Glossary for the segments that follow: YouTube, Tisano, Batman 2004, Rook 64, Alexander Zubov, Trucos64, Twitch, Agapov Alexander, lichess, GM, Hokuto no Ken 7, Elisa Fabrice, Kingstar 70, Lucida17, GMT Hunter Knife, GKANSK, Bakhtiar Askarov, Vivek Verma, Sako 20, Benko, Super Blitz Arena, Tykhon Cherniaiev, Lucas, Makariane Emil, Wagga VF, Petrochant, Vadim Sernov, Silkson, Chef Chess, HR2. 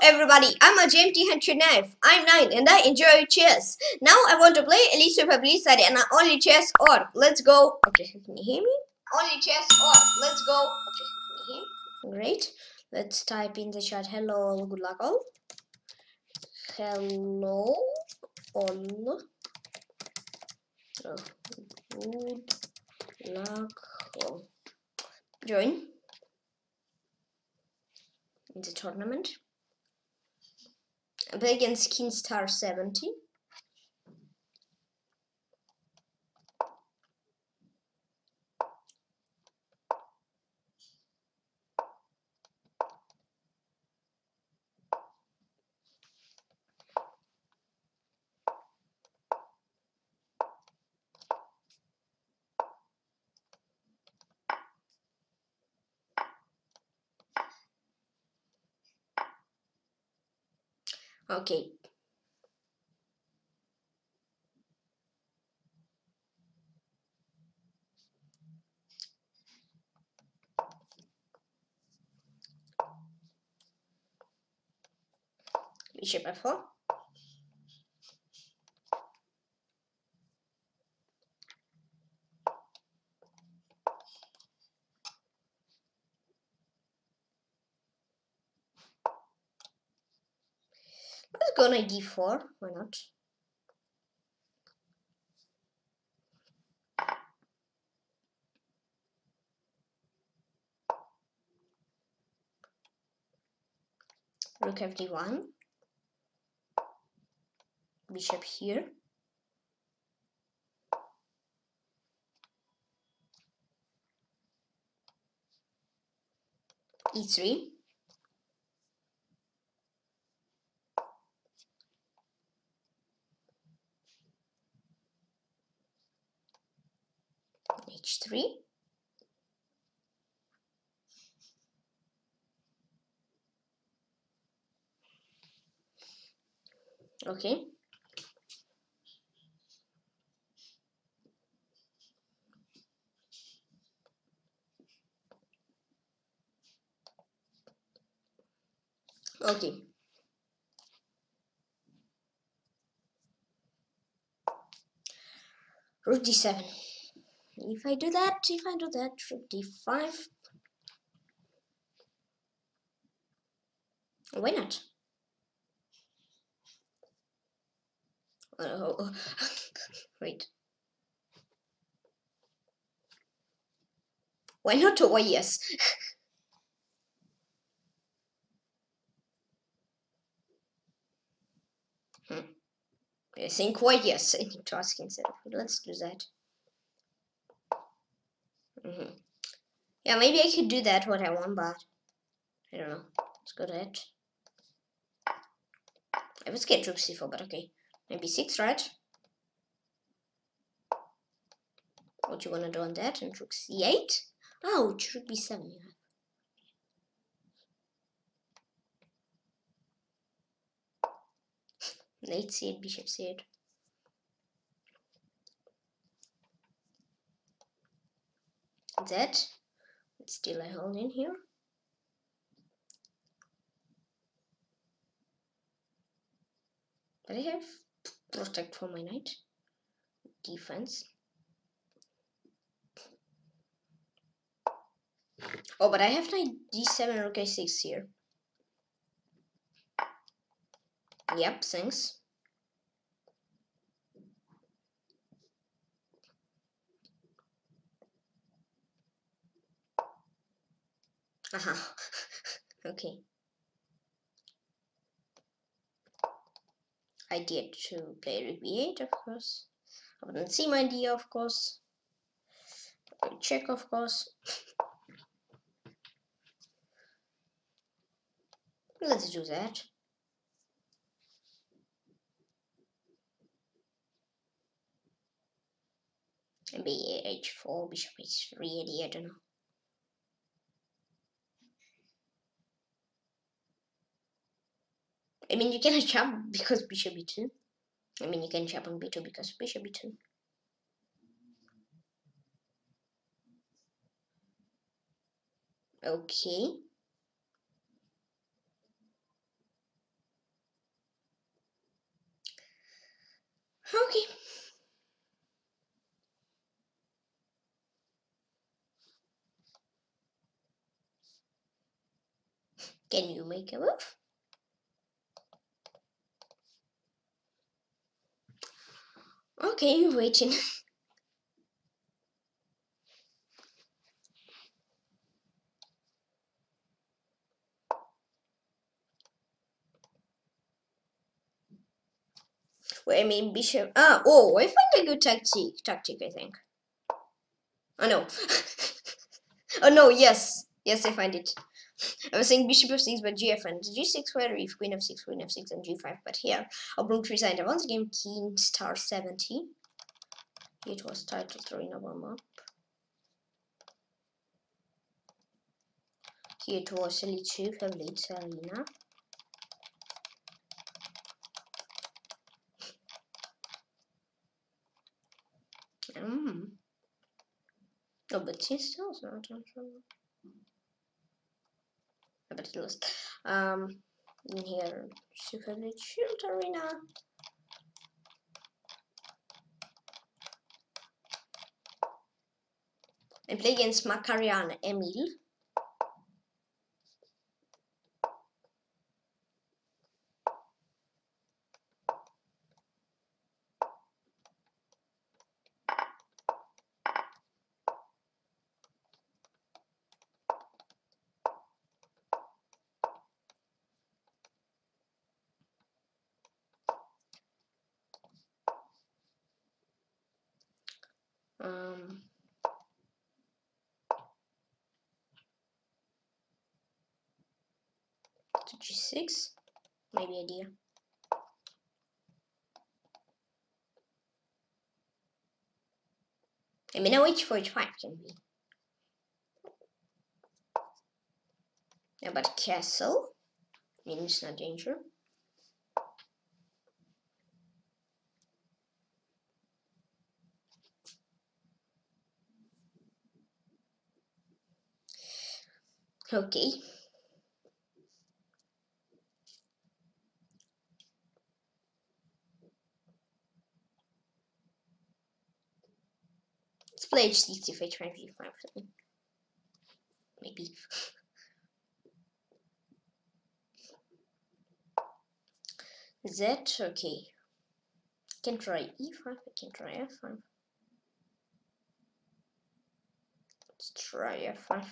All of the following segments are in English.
Hello everybody, I'm a GMT Hunter Knife. I'm 9 and I enjoy chess. Now I want to play Elisa Fabrice and only chess org. Let's go. Okay, can you hear me? Only chess org. Let's go. Okay, can you hear me? Great. Let's type in the chat. Hello, good luck all. Hello all. Good luck all. Join in the tournament. I play against Kingstar 70. Okay. Bishop f4. Gonna d4, why not? Rook fd1, bishop here. e3. h3, okay, okay. Rook d7. If I do that, rook d5. Why not? Oh, wait. Why not? Oh, yes. I think why yes. I need to ask instead. Let's do that. Mm-hmm. Yeah, maybe I could do that what I want, but I don't know. Let's go to it. I was scared rook c4, but okay. Maybe 6, right? What you wanna do on that? And rook c8? Oh, it should be 7. Yeah. Knight c8, bishop c8. That still I hold in here. But I have protect for my knight. Defense. Oh, but I have knight d7, rook a6 here. Yep, thanks. Aha, okay. I did to play rook b8, of course. I wouldn't see my d, of course. Check, of course. Let's do that. b8, h4, bishop h3, I don't know. I mean, you can chop because bishop b2. I mean, you can chop on b2 because bishop b2. Okay. Smokey. Can you make a move? Okay, you're waiting. Well, I mean, bishop. Ah, oh, I found a good tactic, I think. Oh no. Oh no, yes. Yes, I find it. I was saying bishop f6, but g f1, g6 where if queen f6, and g5. But here, I broke resigned. I won the game Kingstar 70. It was title 3 number map. Here it was Super Blitz Arena. Oh, but she's still not on trouble. But he lost. In here, Super Blitz Arena. I play against Makariane Emil. To g6, maybe idea. I mean, now h4, h5 can be. Yeah, but castle, I mean, it's not danger. Okay. Let's play h6 if h5 g5. Maybe. That okay. I can try e5, I can try f5. Let's try f5.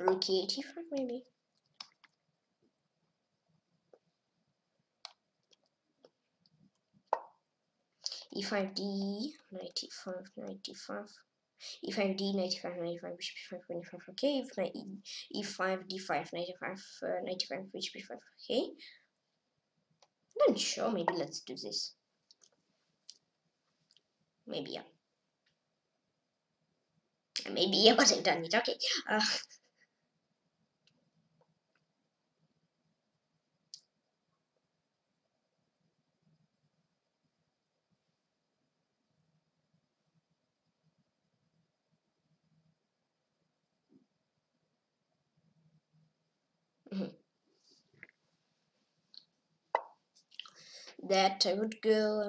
Rook 84 maybe. E5D 95 95. E5D 95 95. Bishop B5 25. Okay. E5D5 95 95. Bishop B5. Okay. I'm not sure. Maybe let's do this. Maybe yeah. Maybe yeah, but I've done it. Okay. That I would go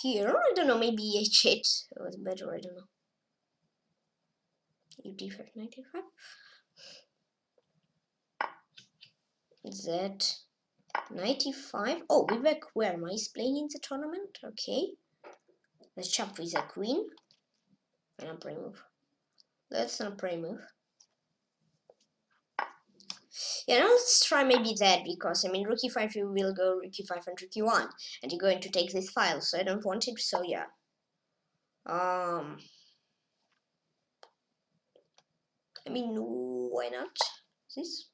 here. I don't know, maybe h8 was better, I don't know. D5 95. That 95. Oh, Vivek Verma is playing in the tournament. Okay. Let's jump with a queen. And a prey move. That's not a prey move. Yeah, now let's try maybe that, because I mean, rook e5, you will go rook e5 and rook e1, and you're going to take this file, so I don't want it, so yeah. I mean, why not this?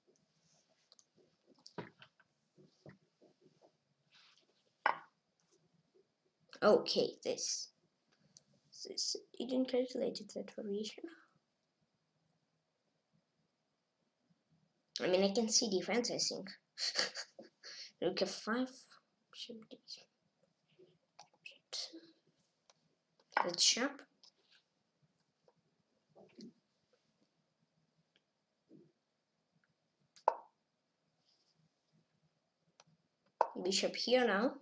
Okay, this, you didn't calculate it, that variation. I mean, I can see defense, I think. Look at 5. That's sharp. bishop here now.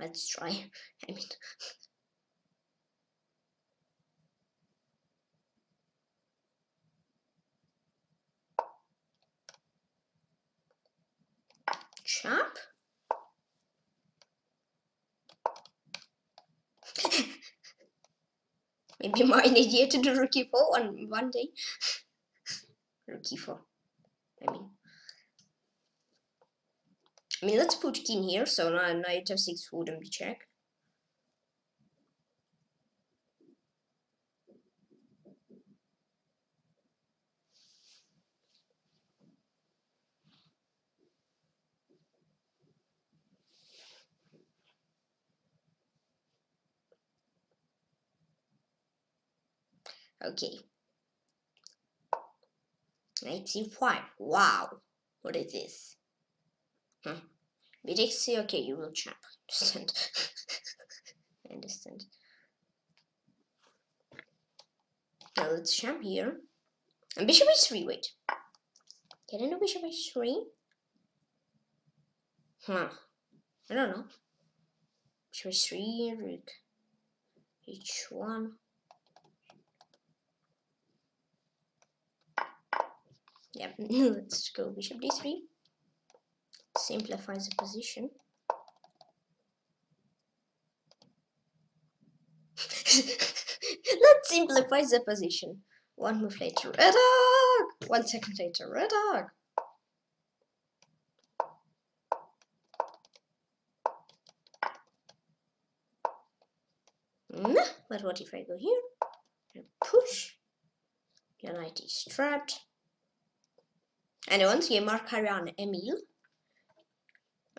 Let's try. I mean, chop. Maybe my idea to do rook e4 one day. Rook e4. I mean, let's put king here, so now knight f6 wouldn't be check. Okay. Knight c5. Wow. What is this? Huh. Bdx c. Okay, you will chop. Understand? I understand. Now let's jump here. And bishop h3. Wait. Can I do bishop h3? Huh. I don't know. Bishop h3. Rook h1. Yeah, let's go bishop d3. Simplifies the position. That simplifies the position. One move later, red dog. 1 second later, red dog. Nah, but what if I go here? And push. Your knight is trapped. And once again, Makariane Emil.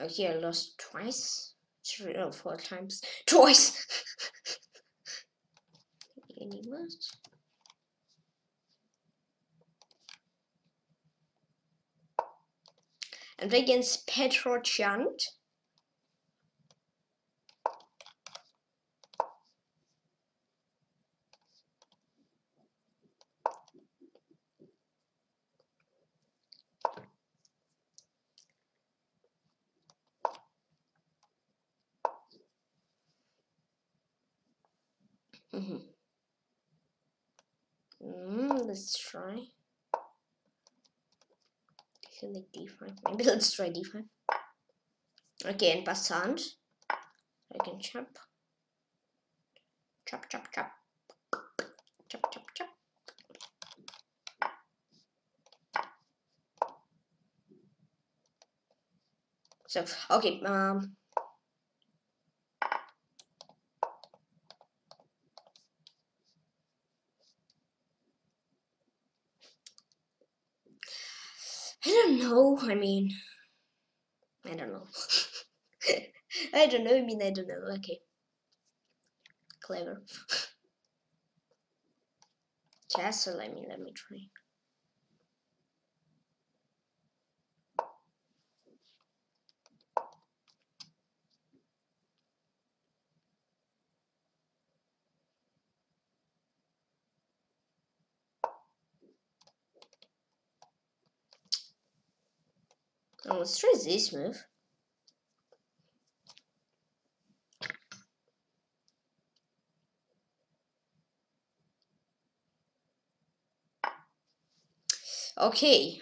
Okay, I lost twice. 3 or 4 times. Twice! And play against Petrochant. Let's try. Select d5. Maybe let's try d5. Okay, and passant. I can chop. Chop, chop, chop. Chop, chop, chop. So, okay, I don't know. I don't know. Okay. Clever. Castle, let me try. Now let's try this move. Okay, knight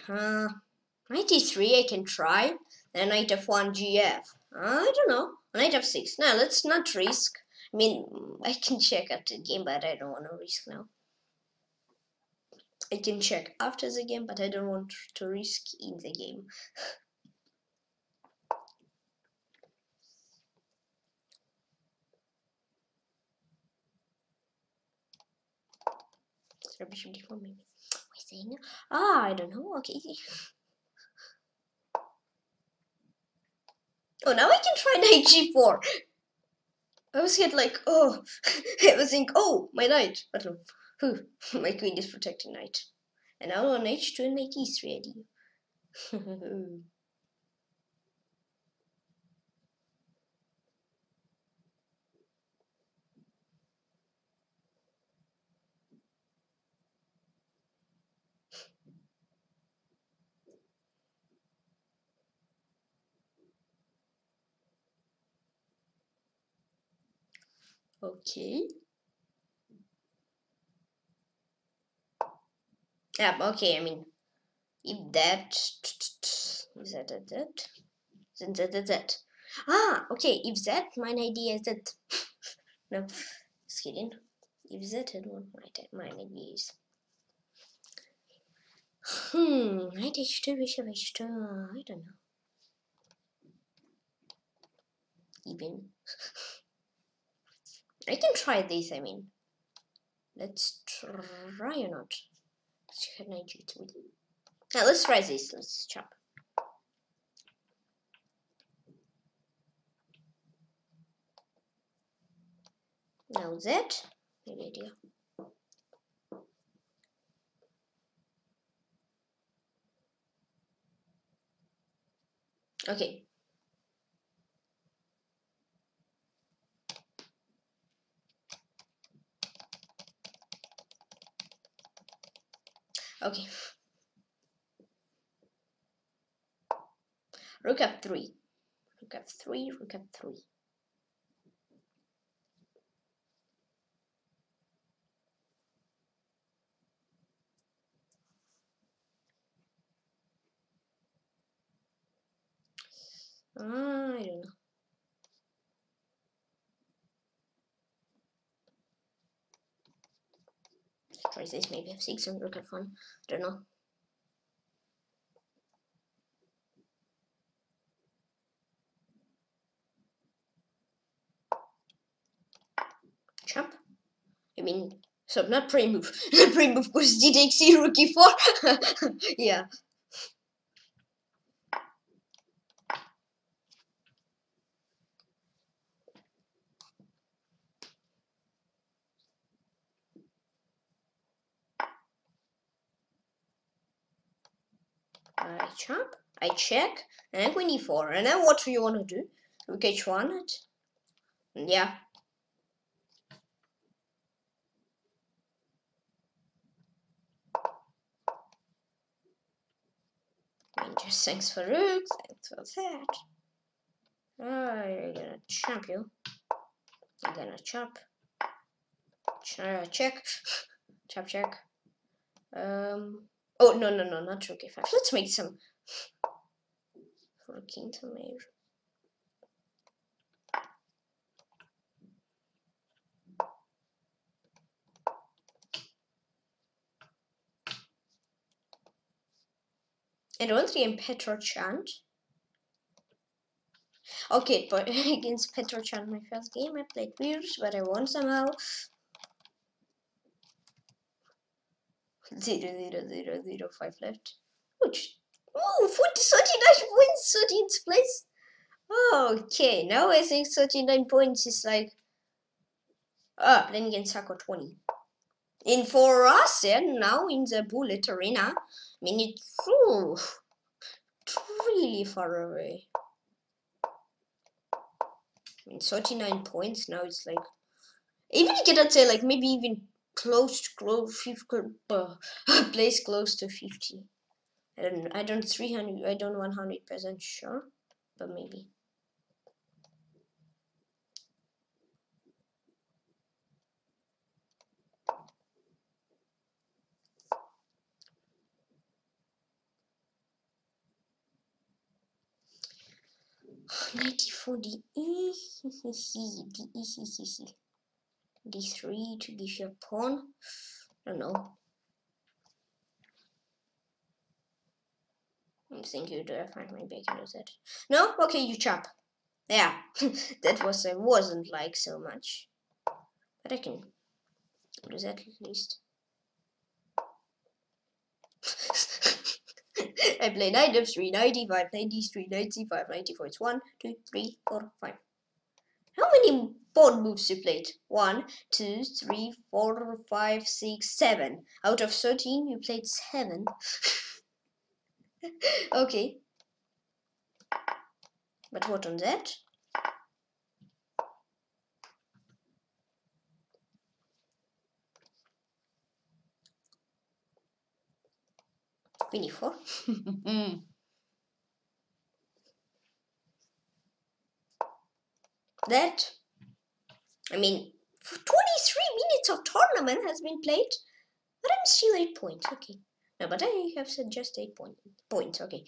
e3 I can try. Then knight f1 gf. I don't know. Knight f6. Now let's not risk. I mean, I can check after the game, but I don't want to risk now. I can check after the game, but I don't want to risk in the game. Bishop d4 maybe. Ah, I don't know. Okay. Oh, now I can try knight g4. I was hit like, oh, I was think, oh, my knight. But no, my queen is protecting knight. And now on h2 and knight e3 idea. Okay. Yeah, okay, I mean, if that is that a that, since that is that. Ah, okay, if that, mine idea is that. No, just kidding. If that, I don't want mine ideas. Right, H2, Bishop, H2, I don't know. Even. I can try this, I mean. Let's try or not. Can I do it with you? Now let's try this. Let's chop. Now that good idea. Okay. Okay. Rook up 3. Rook up 3, rook up 3. I don't know. Try this, maybe have 6 and look at 1. I don't know. Chop. I mean, so not pre-move. Pre-move because D takes C rookie 4. Yeah. I chop, I check, and Queen E4, and then what do you want to do? Rook H1 it? Yeah. And just thanks for rook, thanks for that. I'm gonna chop you. I'm gonna chop. Check. Chop, check. Oh, no, no, no, not rook e5. Let's make some rook into mate. And once again, Petrochant. Okay, but against Petrochant, my first game, I played weird, but I won somehow. 0, 0, 0, 0, 5 left. Which, oh, 39 wins, 13th place. Okay, now I think 39 points is like. Ah, playing against Sako 20. And for us, and now in the bullet arena, I mean, it's really far away. I mean, 39 points now, it's like. Even you cannot say, like, maybe even. Place close to 50. I don't 300. I don't 100% sure, but maybe. Oh, 94 D E D E. D3 to give you a pawn. I don't know. I'm thinking, do I find my back into that? No? Okay, you chop. Yeah. That was, I wasn't like so much. But I can do that at least. I play knight f3, knight e5, knight d3, knight c5, knight e4. It's 1, 2, 3, 4, 5. How many pawn moves you played? 1, 2, 3, 4, 5, 6, 7. Out of 13, you played 7. Okay. But what on that? Queen e4. That, I mean, 23 minutes of tournament has been played. I didn't steal 8 points, okay. No, but I have said just 8 points, okay.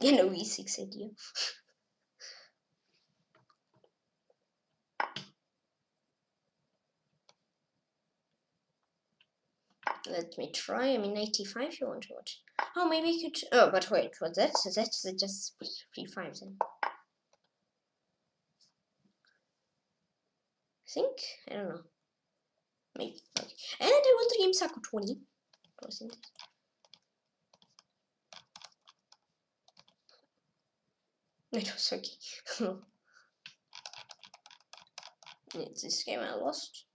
You know, E6 idea. Let me try. I mean, 95 you want to watch. Oh, maybe you could. Oh, but wait, what's that? So that's just 3-5 then. I think? I don't know. Maybe. Okay. And I want to game Sako 20. It was okay. It's this game I lost.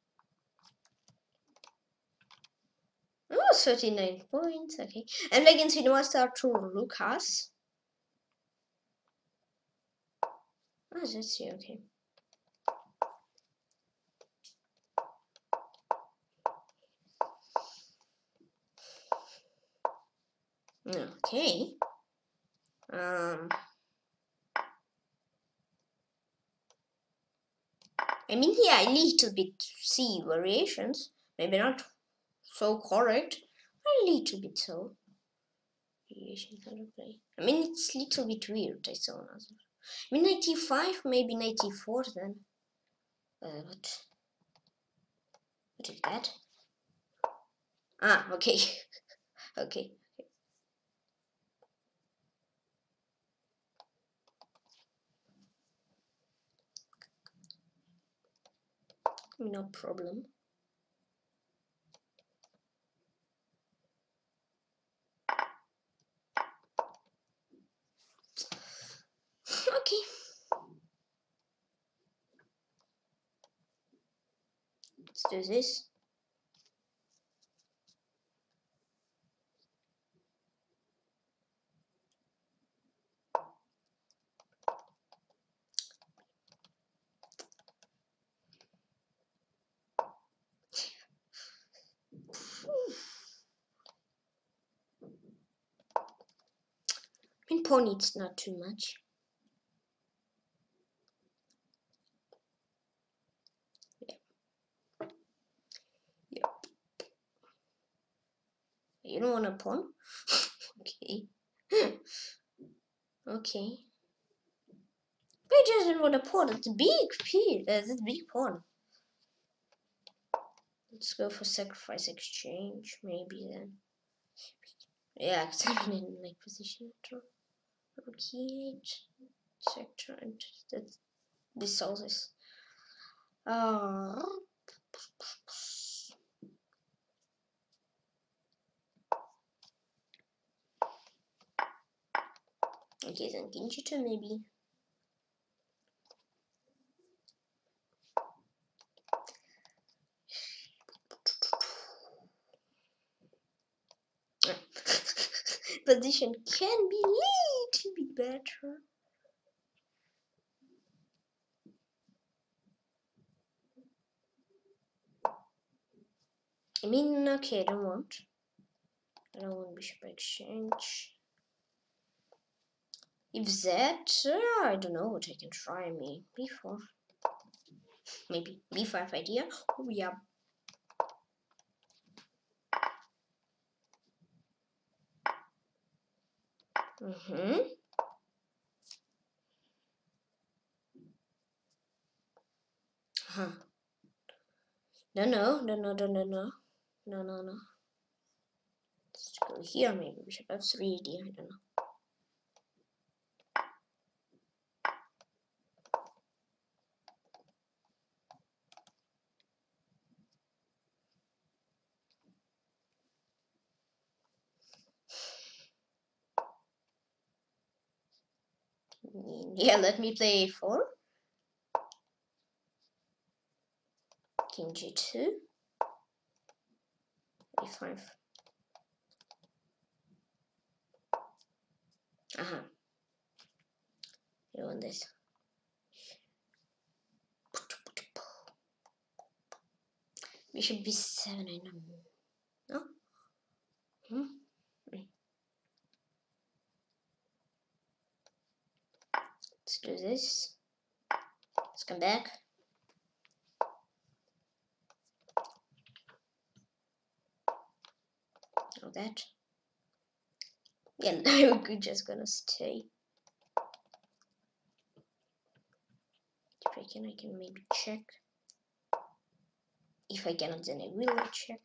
Oh, 39 points, okay. And against HR2 Lucas. Oh, that's you, okay. Okay. I mean, here I little bit see variations, maybe not so correct, but a little bit so. Variations how to play. I mean, it's a little bit weird. I saw another. I mean, 95, maybe 94 then. What is that? Ah, okay, okay. No problem. Okay. Let's do this. Pony, it's not too much. Yeah. Yeah. You don't want a pawn? Okay. Okay. But you just don't want a pawn. It's a big piece. That's a big pawn. Let's go for sacrifice exchange, maybe then. Yeah, examining in like position. Okay, sector and that solves this. Okay, then King G2 maybe. Position can be little bit better. I mean, okay, I don't want bishop exchange. If that, I don't know what I can try. Me b4, maybe b5 idea. Oh yeah. Mm-hmm. Huh. No. Let's go here, maybe we should have F3, D, I don't know. Yeah, let me play a4. King G2. A5. Aha. You want this. We should be B7, I know. No? Hmm? Let's do this. Let's come back. All that. Yeah, no, we're just gonna stay. I reckon I can maybe check. If I cannot, then I will check.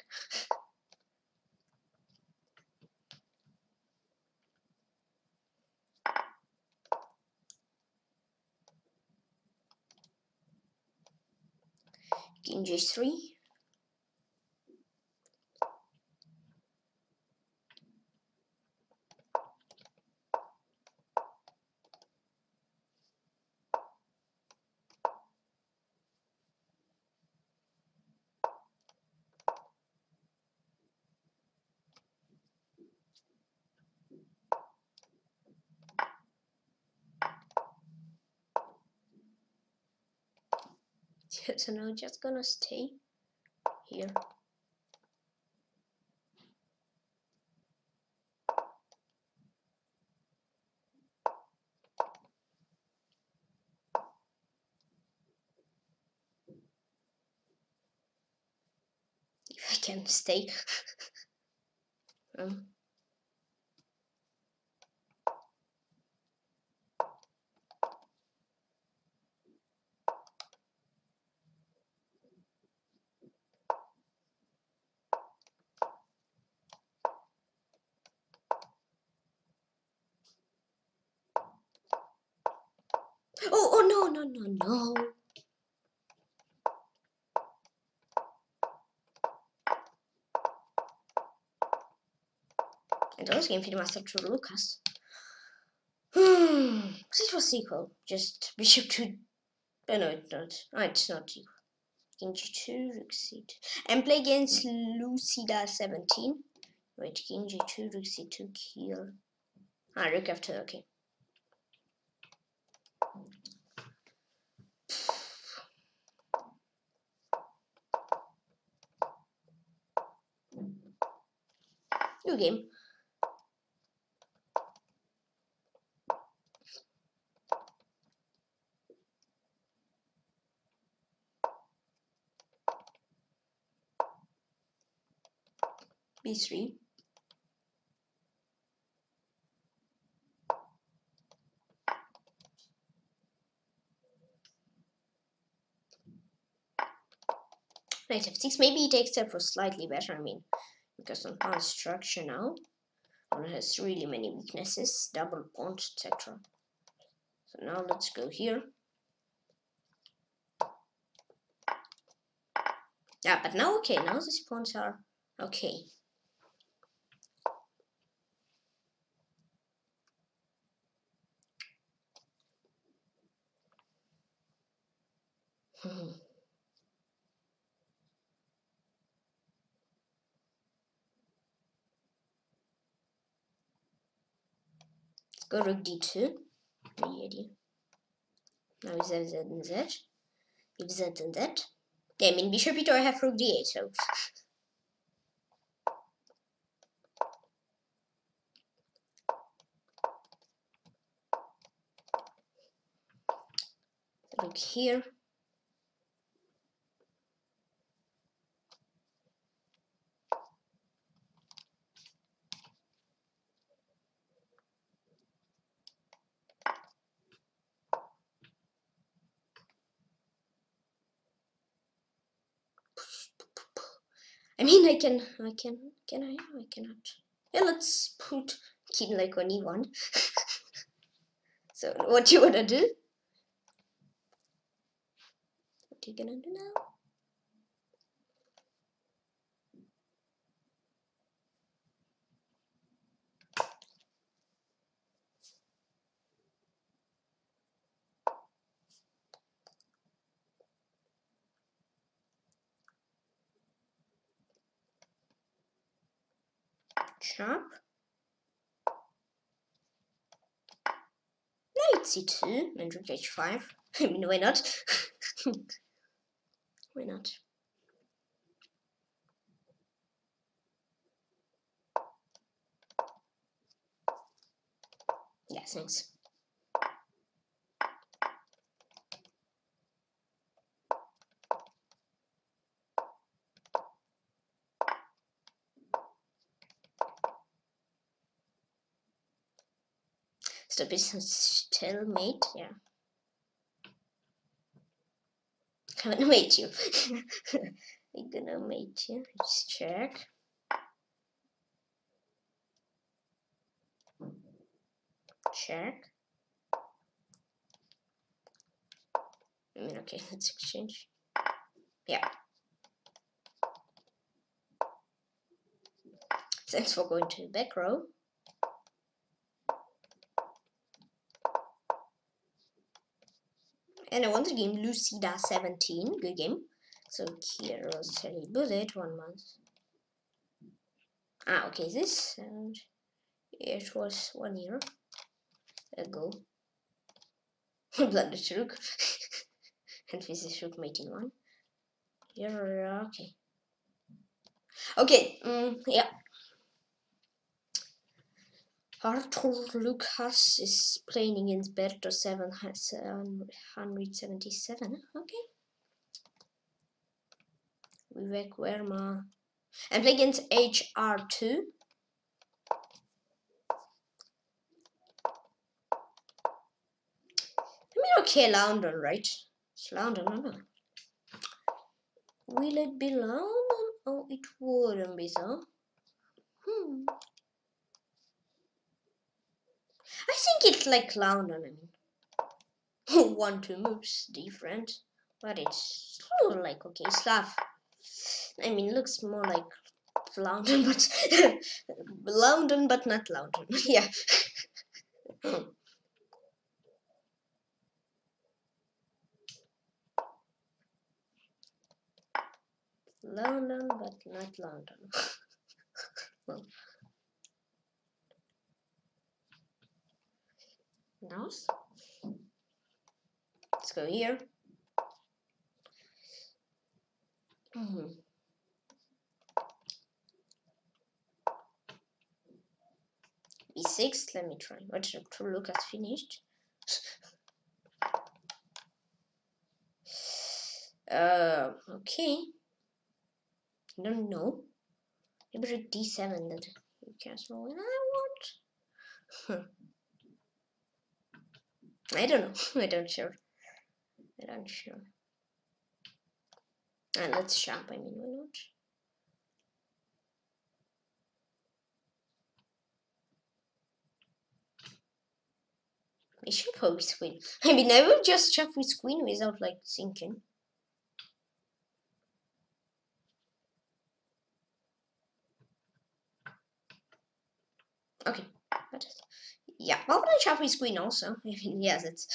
King G3. So now just gonna stay here. If I can stay. No. And I was going to master to Lucas. This was equal. Just bishop to. Oh no, it's not. No, it's not equal. King G2, Rook C2. And play against Lucida17. Wait, King G2, Rook C2, kill. Ah, Rook F2. Okay. Game. B3. Knight F6. Maybe it takes that for slightly better. I mean, because on pawn structure now, one has really many weaknesses, double pawns, etc. So now let's go here. Yeah, but now okay, now these pawns are okay. Go Rook D2. Now is Z and Z. If Z and Z. Yeah, I mean Bishop E2, I have Rook D8, so. Look here. I mean, I cannot. Yeah, let's put King like on E1. So, what you wanna do? What are you gonna do now? Sharp. Knight c2 and Rook h5. I mean, why not? Why not? Yeah, thanks. a bit stalemate, yeah. I'm gonna mate you. We're gonna mate you. Let's check. Check. I mean, okay, let's exchange. Yeah. Thanks for going to the back row. And I want to game Lucida17, good game. So Kiro's Sally Bullet, 1 month. Ah, okay, this and it was 1 year ago. Blooded Rook. And this is Rook mating one. Yeah, okay. Okay, yeah. Arthur Lucas is playing against Berto 777. Okay. Vivek Verma. I'm playing against HR2. I mean, okay, London, right? It's London, I know. Will it be London? Oh, it wouldn't be so. I think it's like London, I mean. 1-2 moves different, but it's sort of like okay, Slav. I mean, looks more like London, but London, but not London. Yeah. London, but not London. Well. Nice. Let's go here. B6, let me try. What should Lucas finished? Okay. I don't know. Maybe D7 that you cancel when I want. I don't know. I don't sure. And let's jump. I mean, why not? We should go with queen. I mean, I will just jump with queen without like thinking. Okay. Yeah, I'm gonna chop with queen also. I mean, yes, it's.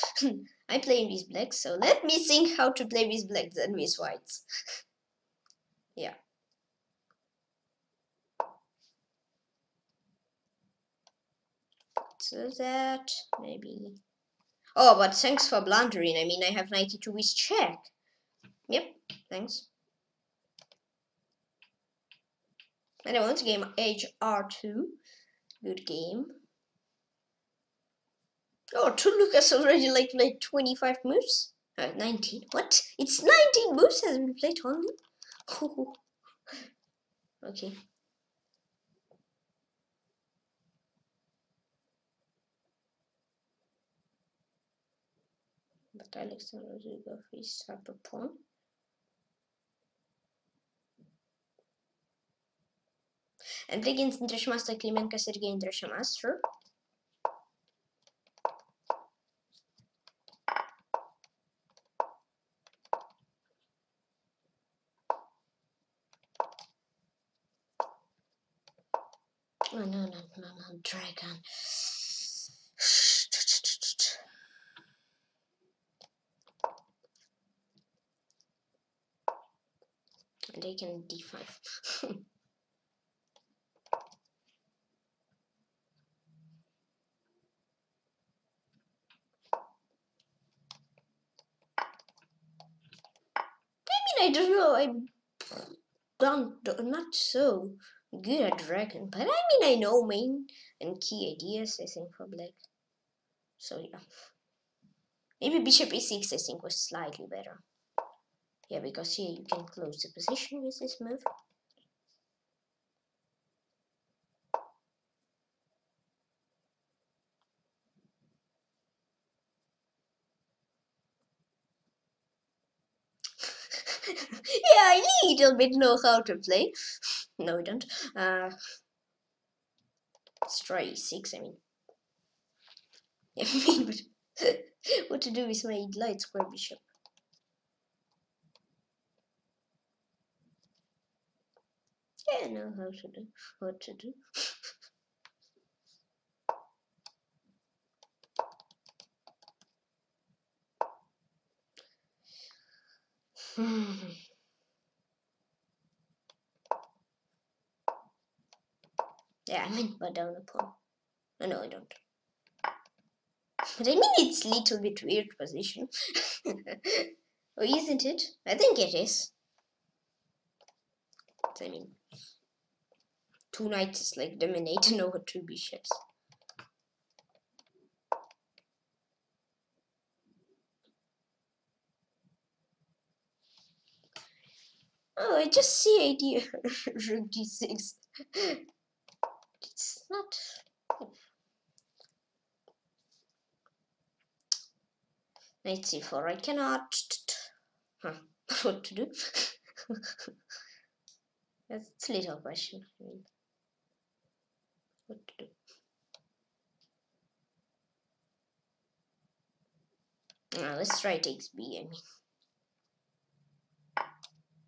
I play with blacks, so let me think how to play with blacks and with whites. Yeah. So that maybe. Oh, but thanks for blundering. I mean, I have 92 with check. Yep, thanks. And I want to game HR2. Good game. Oh, True Lucas already like played 25 moves? 19. What? It's 19 moves has been played only? Oh. Okay. But Alexander Zubov is up a pawn. And play against Dreshmaster Klimenko Sergei and Dreshmaster. Oh, no, dragon. And they can D5. I don't know, I'm not so good at dragon, but I mean I know main and key ideas I think for black. So yeah. Maybe bishop e6 I think was slightly better. Yeah, because here you can close the position with this move. little bit know how to play. No, we don't. Let's try 6, I mean. But what to do with my light square bishop? Yeah, I know how to do what to do. Yeah, I meant but down a pawn. Oh, no, I don't. But I mean, it's a little bit weird position. Oh, isn't it? I think it is. I mean, two knights is like dominating over two bishops. Oh, I just see idea. Rook d6. It's not. Knight c4. I cannot. Huh. What to do? That's a little question. I mean, what to do? Now let's try takes B. I mean.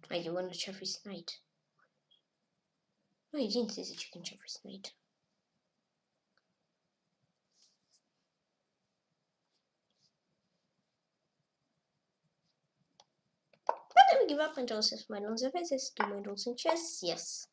I you want to chop his knight. No, he didn't say that you can chop his knight. But then we give up and also my loans of access to my roles in chess, yes.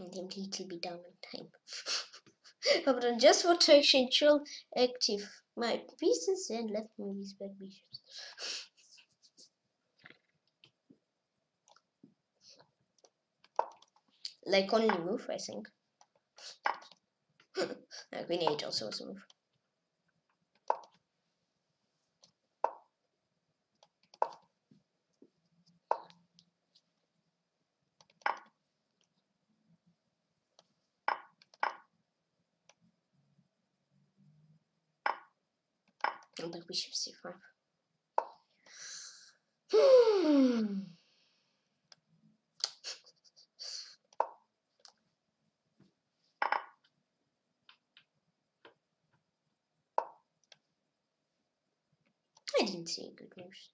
And then it'll be down on time. But on just what direction should active my pieces and let me these bad bishops. Like only move, I think. Queen 8 also was a move. But we should see five. I didn't see good moves.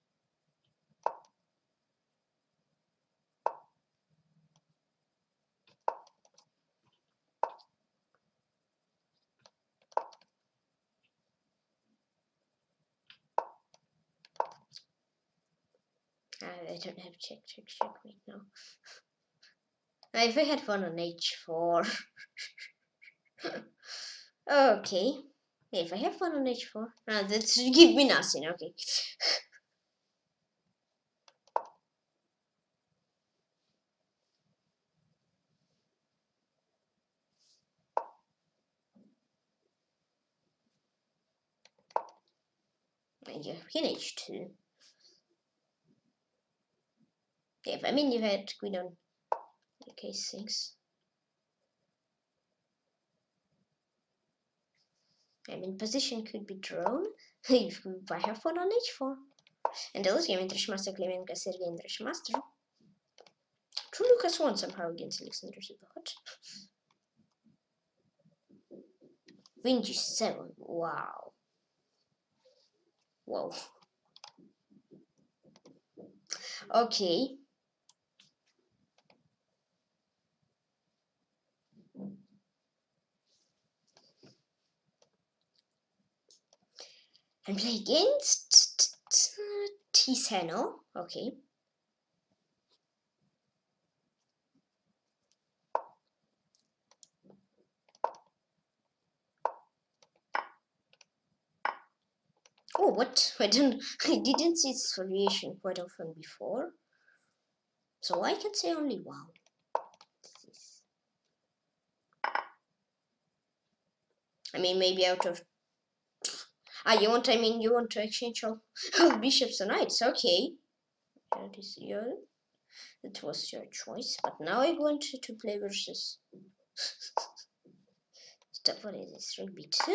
I don't have check right now. If I had one on h4. Okay. If I have one on h4. Now that should give me nothing, okay. And you finished h2. Yeah, I mean you had queen on okay 6. I mean position could be drawn if I have one on h4. And also game Trashmaster Klimenko Sergei and Trashmaster. True Lucas won somehow against Alexander Zubov. Queen g7, wow. Wow. Okay. And play against Tisano. Okay. Oh, what? I didn't see this variation quite often before. So I can say only wow. I mean, maybe out of. Ah, you want? I mean, you want to exchange all bishops and knights? Okay. That is your. It was your choice, but now I want to play versus. Stop, what is this? Rook b2?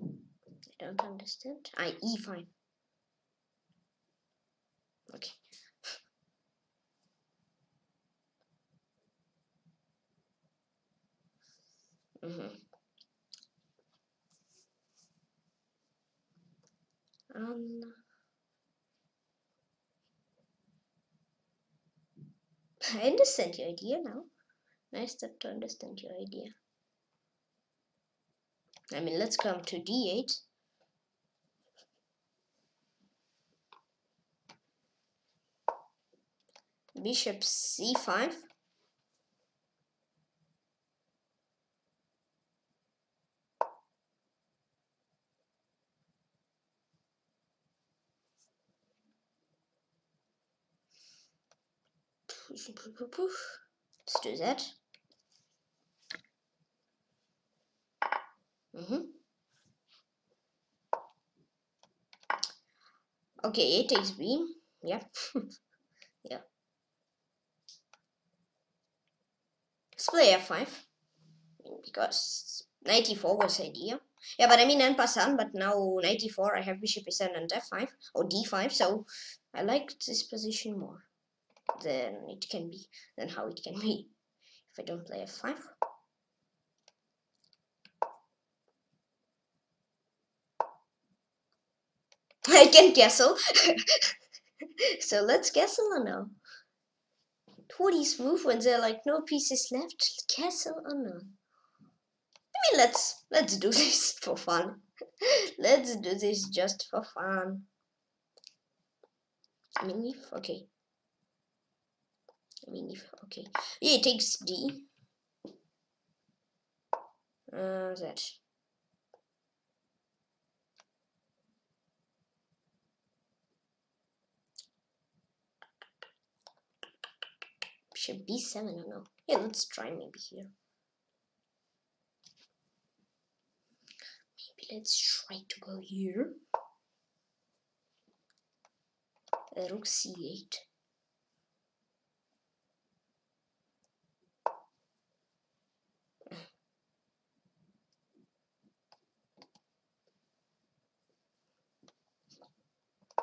I don't understand. e5. Okay. I understand your idea now. I start to understand your idea. I mean, let's come to d8. Bishop c5. Let's do that. Okay, a takes b. Yeah. Yeah. Let's play f5. Because knight e4 was idea. Yeah, but I mean en passant, but now knight e4, I have bishop e7 and f5 or d5, so I like this position more than how it can be if I don't play f5. I can castle. So let's castle or no? What is move when there are like no pieces left? Castle or no? I mean, let's do this for fun. Let's do this just for fun. I mean, if okay. Okay. Yeah, it takes D. That. Should B7 or no? Yeah, let's try maybe here. Maybe let's try to go here. Rook C8.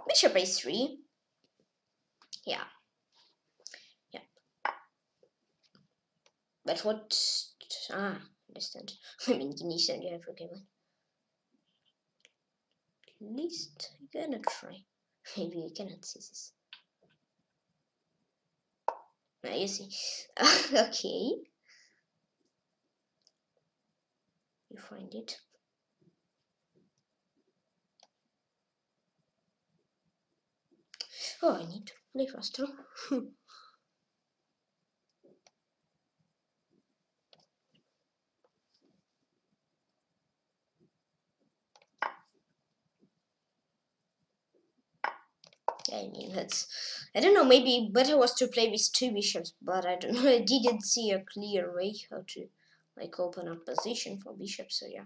Bishop a3. Yeah. Yeah. But what... Ah, understand. I mean, Guinness and you have a given. At least I'm gonna try. Maybe you cannot see this. Now you see. Okay. You find it. Oh, I need to play faster. I mean, that's... I don't know, maybe better was to play with two bishops, but I don't know, I didn't see a clear way how to, like, open up position for bishops, so yeah.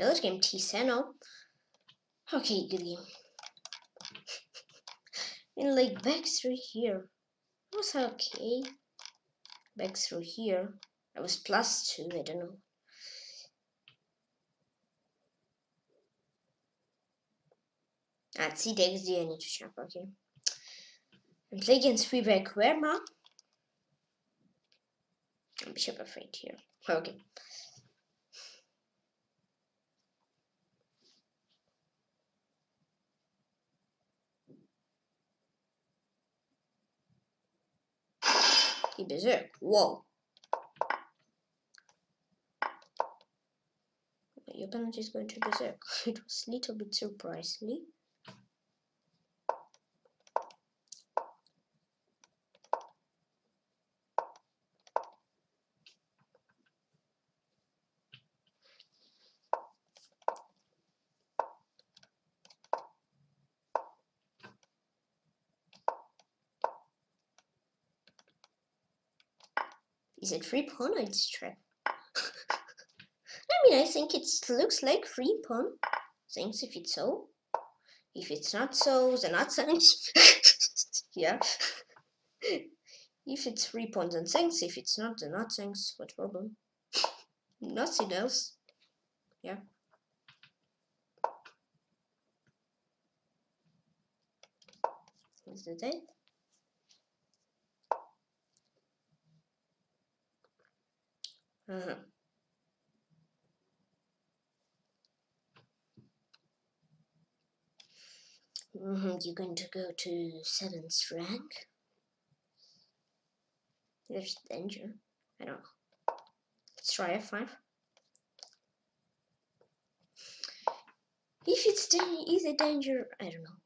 another game, Tisano. Okay, good game. And like back through here. It was okay. Back through here. I was +2, I don't know. At CDXD, I need to jump, okay. And play against Vivek Verma. I'm Bishop afraid here. Okay. He berserk. Whoa. Your opponent is going to berserk. It was a little bit surprisingly. Is it free pawn or it's trap? I mean, I think it looks like free pawn. Thanks if it's so. If it's not so, then not thanks. Yeah. If it's free pawn, then thanks. If it's not, then not thanks. What problem? Nothing else. Yeah. What's the date? You're going to go to 7th rank. There's danger. I don't know. Let's try F5. If it's is a danger, I don't know.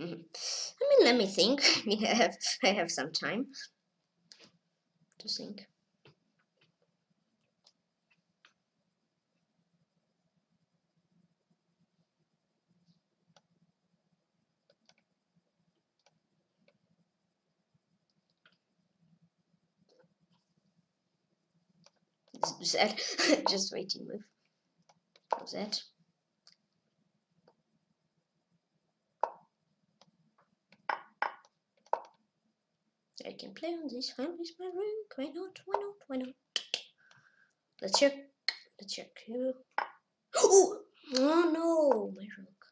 I mean, let me think. I mean, I have some time to think. Let's do that. Just waiting move. How's that? I can play on this one with my rook. Why not? Why not? Why not? Let's check. Let's check here. Oh! Oh no! My rook.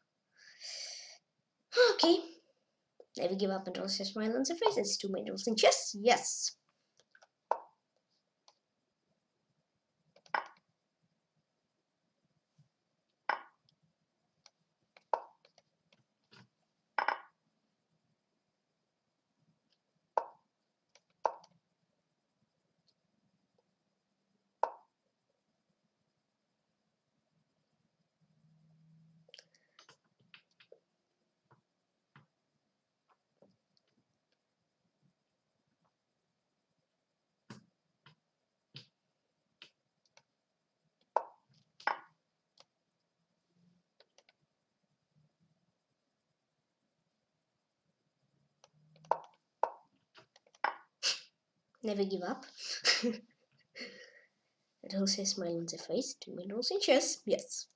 Okay. Never give up until she smiles on the face. It's two main rules in chess. Yes! Never give up. It also a smile on the face. 2 main rules in chess. Yes.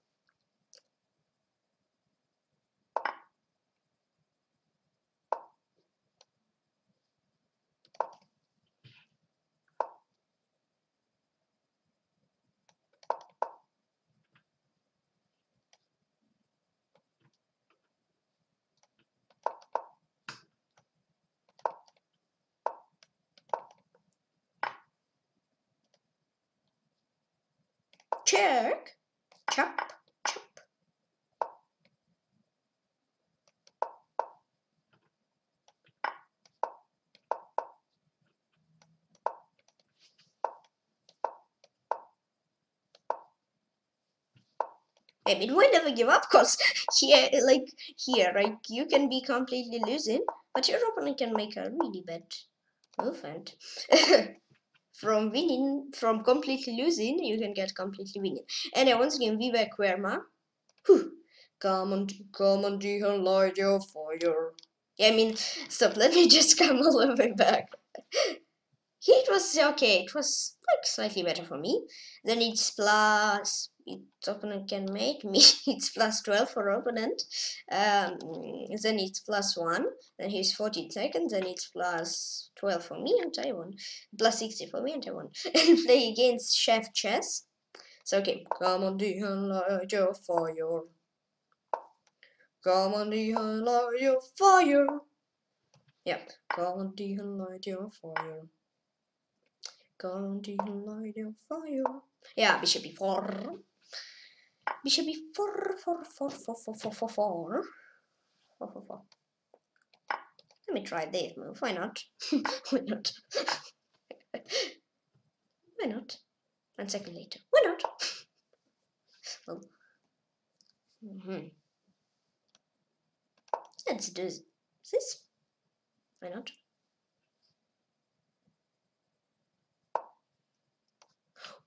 Check, chop, chop. I mean, we never give up, cause here, like here, right? You can be completely losing, but your opponent can make a really bad move and. From winning, from completely losing, you can get completely winning. And once again, Vivek Verma. Whew. Come on, come on, dear, light your fire. I mean, stop, let me just come all the way back. Here it was okay, it was like slightly better for me. Then it's plus, its opponent can mate me, it's plus 12 for opponent. Then it's plus 1, then he's 40 seconds, then it's plus 12 for me and I won. Plus 60 for me and I won. And play against Chef Chess. So okay, come on the light your fire. Come on the light your fire. Yeah, come on the light your fire. Come on light your fire. Yeah, bishop e4. Bishop e4, 4, 4, 4, 4, 4, 4, 4. 4, 4, 4. Let me try this move. Why not? Why not? Why not? 1 second later. Why not? Well, let's do this. Why not?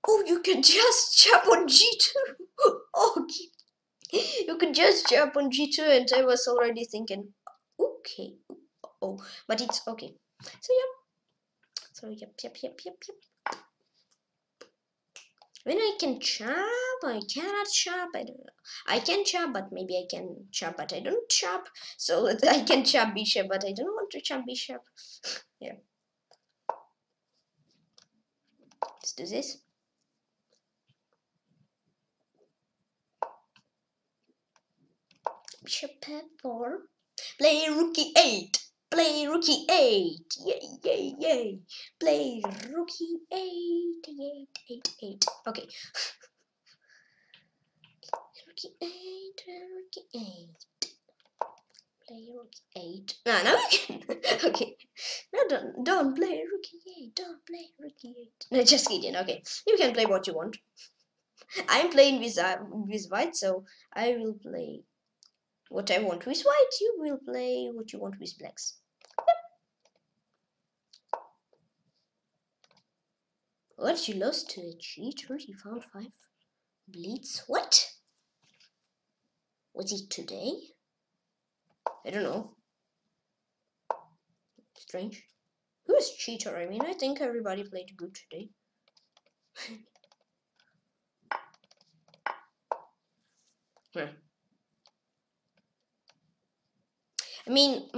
Oh, you can just jump on G2. Okay. You can just jump on G2 and I was already thinking, okay. Oh, but it's okay. So, yeah. So, yep. When I can chop, I cannot chop, I don't know. I can chop, but maybe I can chop, but I don't chop. So I can chop bishop, but I don't want to chop bishop. Yeah. Let's do this. Bishop f4. Play rookie 8. Play rookie 8. Yay. Play rookie 8. 8. Okay. Rookie 8. Rookie 8. Play rookie 8. No, we can. Okay. No, don't play rookie 8. Don't play rookie 8. No, just kidding. Okay. You can play what you want. I'm playing with white, so I will play what I want with white. You will play what you want with blacks. Yep. What? You lost to a cheater? You found 5 bleeds? What? Was it today? I don't know. Strange. Who is cheater? I mean, I think everybody played good today. Huh. I mean,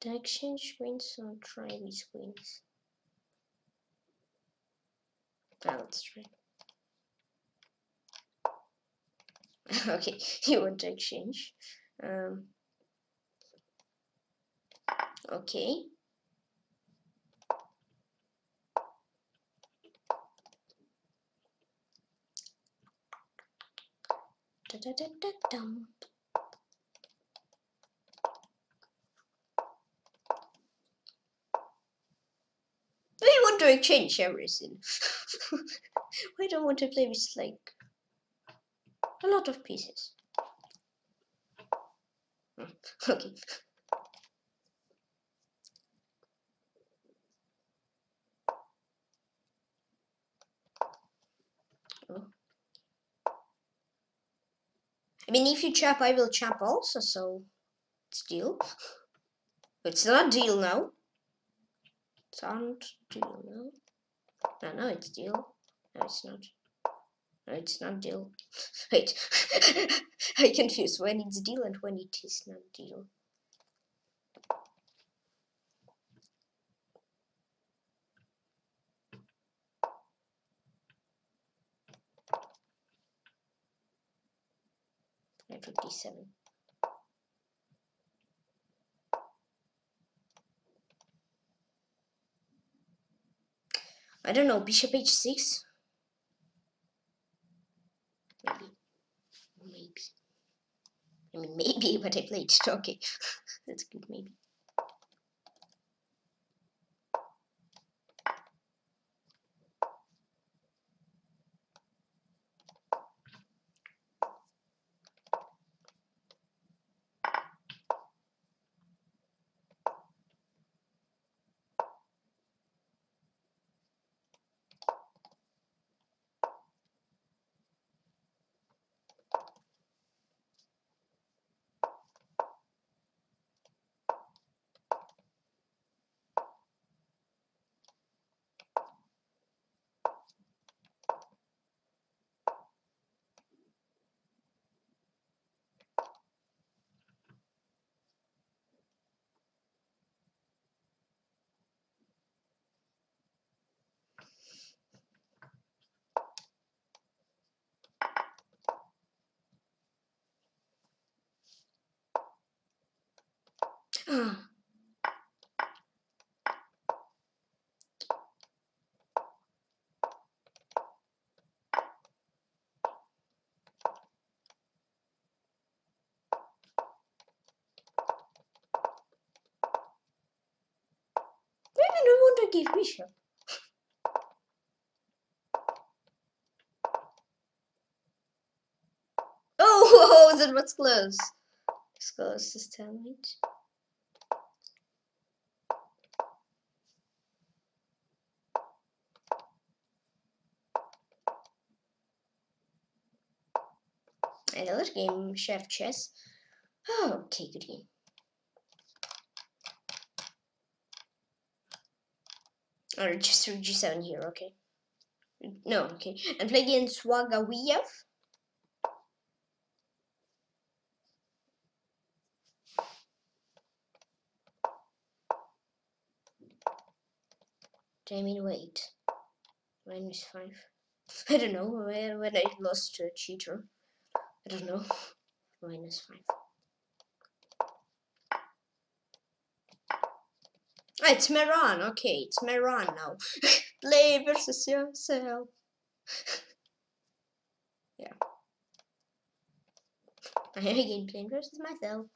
the exchange queens, so I'll try these queens. Let's try. Okay, you want to exchange. Okay. We want to exchange everything. We don't want to play with like a lot of pieces. Okay. I mean, if you chop, I will chop also, so it's deal. It's not deal now. It's not deal now. No, it's deal. No, it's not. No, it's not deal. Wait. I confuse when it's deal and when it is not deal. Rook d7. I don't know, bishop h6? Maybe. I mean, maybe, but I played it. Okay. That's good, maybe. Give bishop. Oh, that was close. It's close this time, right? Another game, Chef Chess. Oh, okay, good game. Or just through G7 here, okay. No, okay. And play against Wagga VF. I mean, wait. -5. I don't know when I lost to a cheater. I don't know. -5. Oh, it's Meron, okay, it's Meron now. Play versus yourself. Yeah. I am again playing versus myself.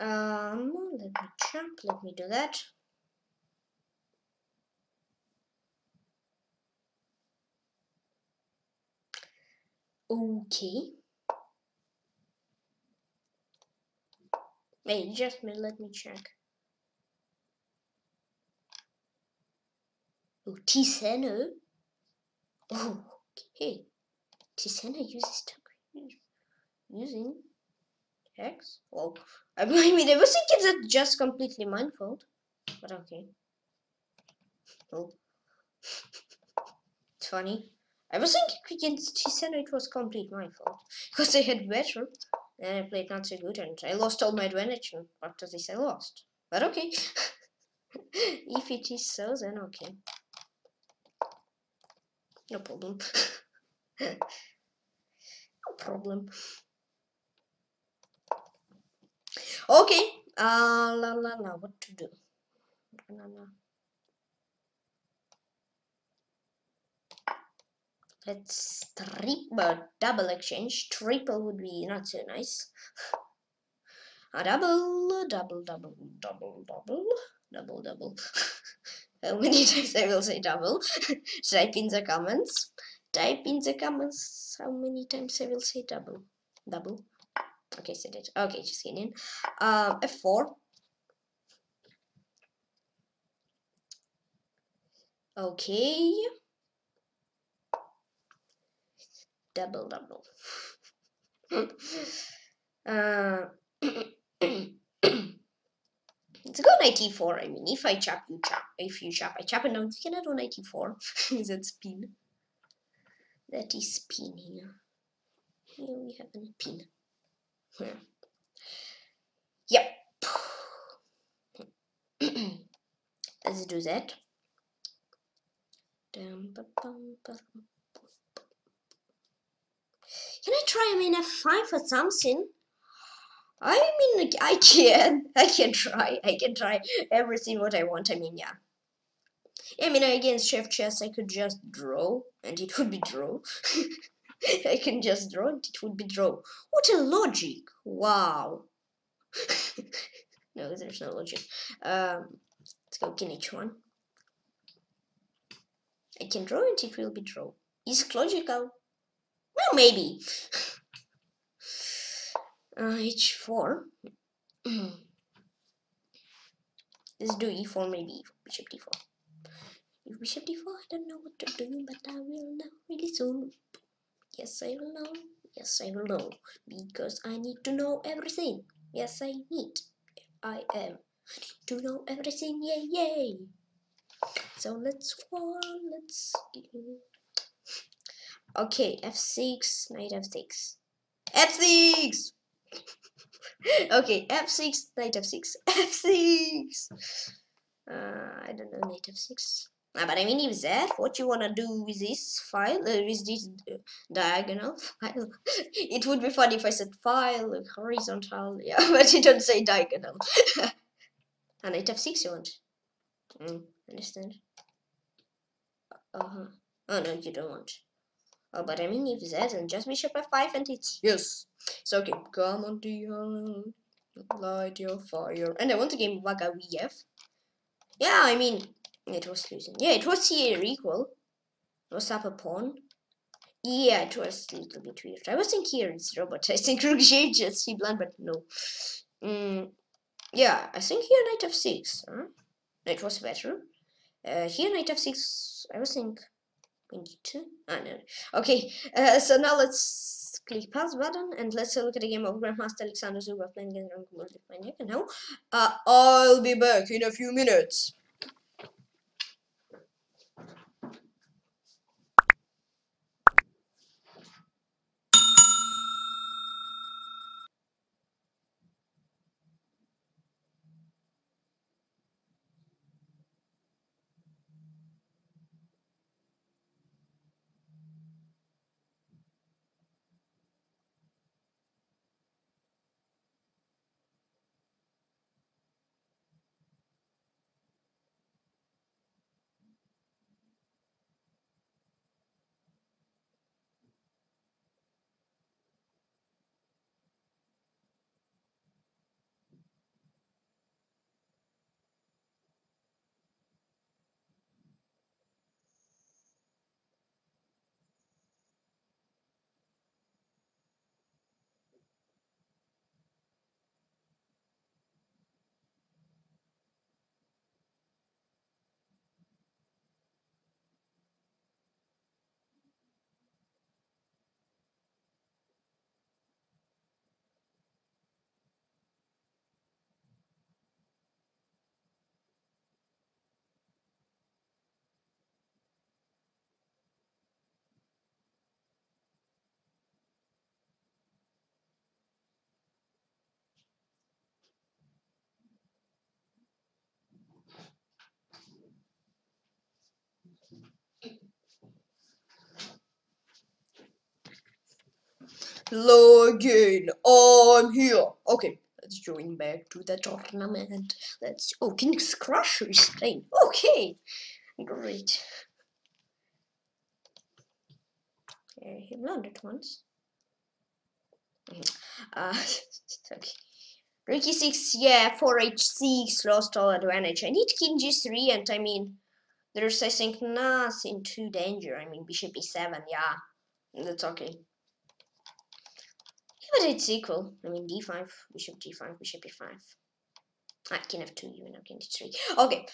Let me jump, let me do that. Okay. Wait, just me. Let me check. Oh, Tisano. Oh, okay. Tisano uses using X. Well, I mean, I was thinking that just completely mindful, but okay. Oh, it's funny. I was thinking against Tisano it was complete my fault, because I had better, and I played not so good, and I lost all my advantage, and after this I lost. But okay, if it is so, then okay. No problem. No problem. Okay, what to do? Let's double exchange. Triple would be not so nice. A double. How many times I will say double? Type in the comments. Type in the comments how many times I will say double. Double. Okay, said it. Okay, just kidding. F4. Okay. Double. Let's go knight e4. I mean, if I chop, you chop. If you chop, I chop. And now you cannot do knight e4. That's pin. That is pin here. Here we have a pin. Yep. Let's do that. Can I try I mean f5 or something? I mean I can try everything what I want. I mean, yeah. I mean, against Chef Chess I could just draw and it would be draw. I can just draw and it would be draw. What a logic! Wow. No, there's no logic. Let's go king h1. I can draw and it will be draw. Is it logical? Well, maybe. H4. Let's do E4, maybe. Bishop D4. If Bishop D4, I don't know what to do, but I will know really soon. Yes, I will know. Yes, I will know. Because I need to know everything. Yes, I need. I am. I need to know everything. Yay, yay. So let's go. Let's. Okay, f6, knight f6. F6! Okay, f6, knight f6. F6! I don't know, native 6. But I mean, if that, what you wanna do with this file, with this diagonal file, it would be funny if I said file, horizontal, yeah, but you don't say diagonal. And it have 6 you want. Understand? Uh-huh. Oh no, you don't want. Oh, but I mean, if that, then just bishop f5 and it's yes. So, okay, come on, Dion, light your fire. And I want to game Wagga VF. Yeah, I mean, it was losing. Yeah, it was here equal. Was up a pawn. Yeah, it was a little bit weird. I was thinking here it's robot. I think Rook G just C blunt, but no. Yeah, I think here knight f6. Huh? It was better. Here knight f6. I was thinking. 22. Ah no. Okay. So now let's click pause button and let's look at the game of Grandmaster Alexander Zubov playing against Rankin Bulmanek. And now, I'll be back in a few minutes. Hello again, I'm here. Okay, let's join back to the tournament. Let's. Oh, King's Crusher is playing. Okay, great. Okay, he blundered once. Okay. Rook e6, yeah, 4h6, lost all advantage. I need King g3, and I mean, there's, I think, nothing too danger. I mean, Bishop e7, yeah, that's okay. But it's equal. I mean, d5, bishop g5, bishop e5. I can have 2 even, I can d3. Okay.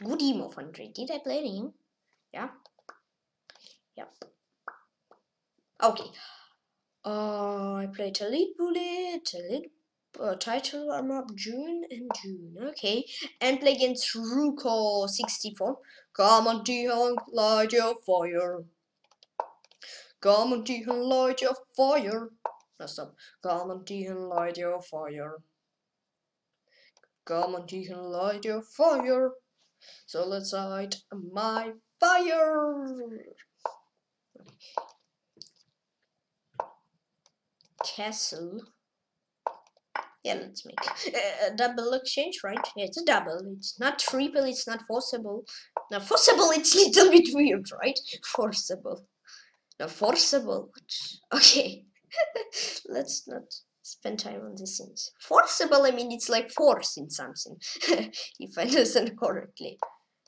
Gudimov Andri. Did I play him? Yeah. Yep. Okay. I played Elite Bullet, Elite Title Arm Up, June and June. Okay. And play against Trucos64. Come on, Tykhon, light your fire. Come on, Tykhon, light your fire. No, stop. Come on, Tykhon, light your fire. Come on, Tykhon, light your fire. So let's light my fire. Castle. Yeah, let's make a double exchange, right? Yeah, it's a double. It's not triple, it's not forcible. Now, forcible, it's a little bit weird, right? Forcible. No, forcible. Okay, let's not spend time on these things. Forcible, I mean, it's like forcing something, if I understand correctly.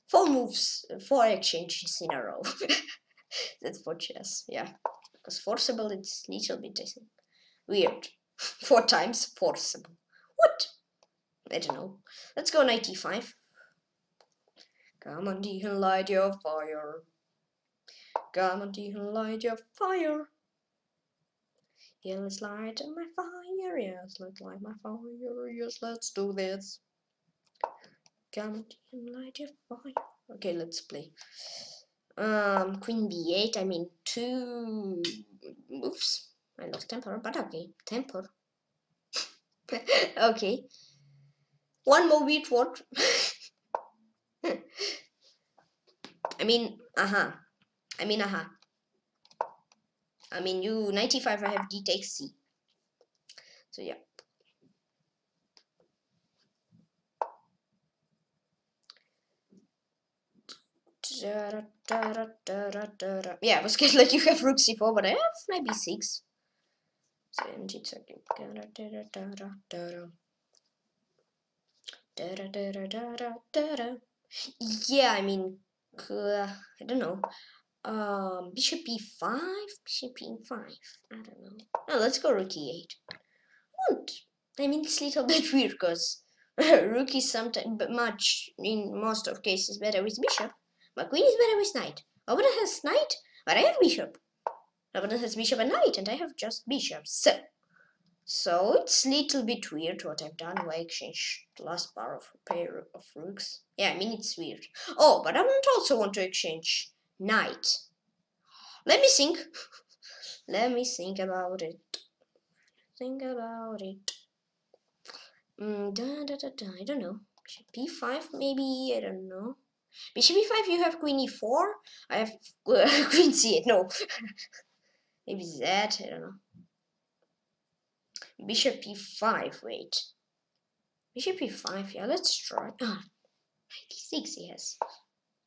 4 moves, 4 exchanges in a row. That's for chess, yeah. Because forcible, it's a little bit, I think, weird. 4 times forcible. What? I don't know. Let's go knight e5. Come on, Tykhon, light your fire. Come on, Tykhon, light your fire. Yeah, let's light my fire. Yes, let's light my fire. Yes, let's do this. Come on, Tykhon, light your fire. Okay, let's play. Queen b8. I mean, 2 moves. I lost temper, but okay, temper. Okay. One more wheat what? I mean U95 I have D takes C. So yeah. Yeah, I was scared like you have Rook C4, but I have Knight B6. So it's okay. Yeah, I mean, I don't know. Bishop E5, Bishop E5. I don't know. No, let's go Rook E8. What? I mean, it's a little bit weird because Rook is sometimes, but much in most of cases better with Bishop. My queen is better with knight. Opponent has knight, but I have bishop. Opponent has bishop and knight, and I have just bishop. So it's a little bit weird what I've done where I exchanged the last pair of rooks. Yeah, I mean it's weird. Oh, but I don't also want to exchange knight. Let me think. Let me think about it. Think about it. I don't know. P5 maybe. I don't know. Bishop E5, you have Queen E4. I have Queen C8. No, maybe that. I don't know. Bishop E5. Wait, Bishop E5. Yeah, let's try. Ah, Knight E6. Yes.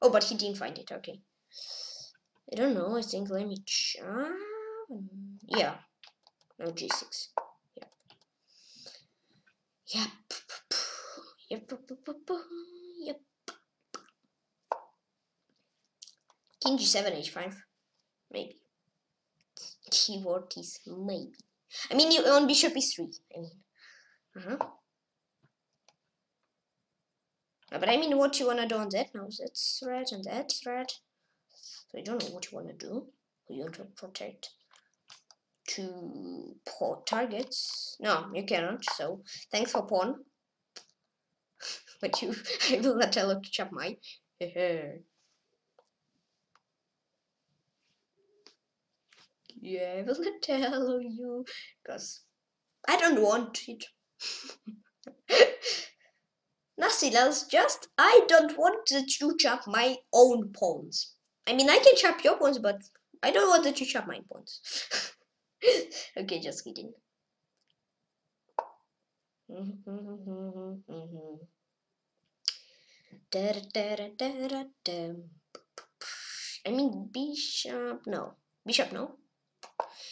Oh, but he didn't find it. Okay. I don't know. I think let me check. Yeah. No G6. Yeah. Yep. Yep. Yep. King G7, H5, maybe. Keyword is maybe. I mean, you own Bishop E3. I mean, But I mean, what you wanna do on that now? That's threat and that threat. So I don't know what you wanna do. You want to protect two pawn targets? No, you cannot. So thanks for pawn. But you, I will not allow to chop mine. Yeah, I will not tell you because I don't want it. Nothing else, just I don't want that you chop my own pawns. I mean, I can chop your pawns, but I don't want that you chop my pawns. Okay, just kidding. I mean, bishop, no. Bishop, no.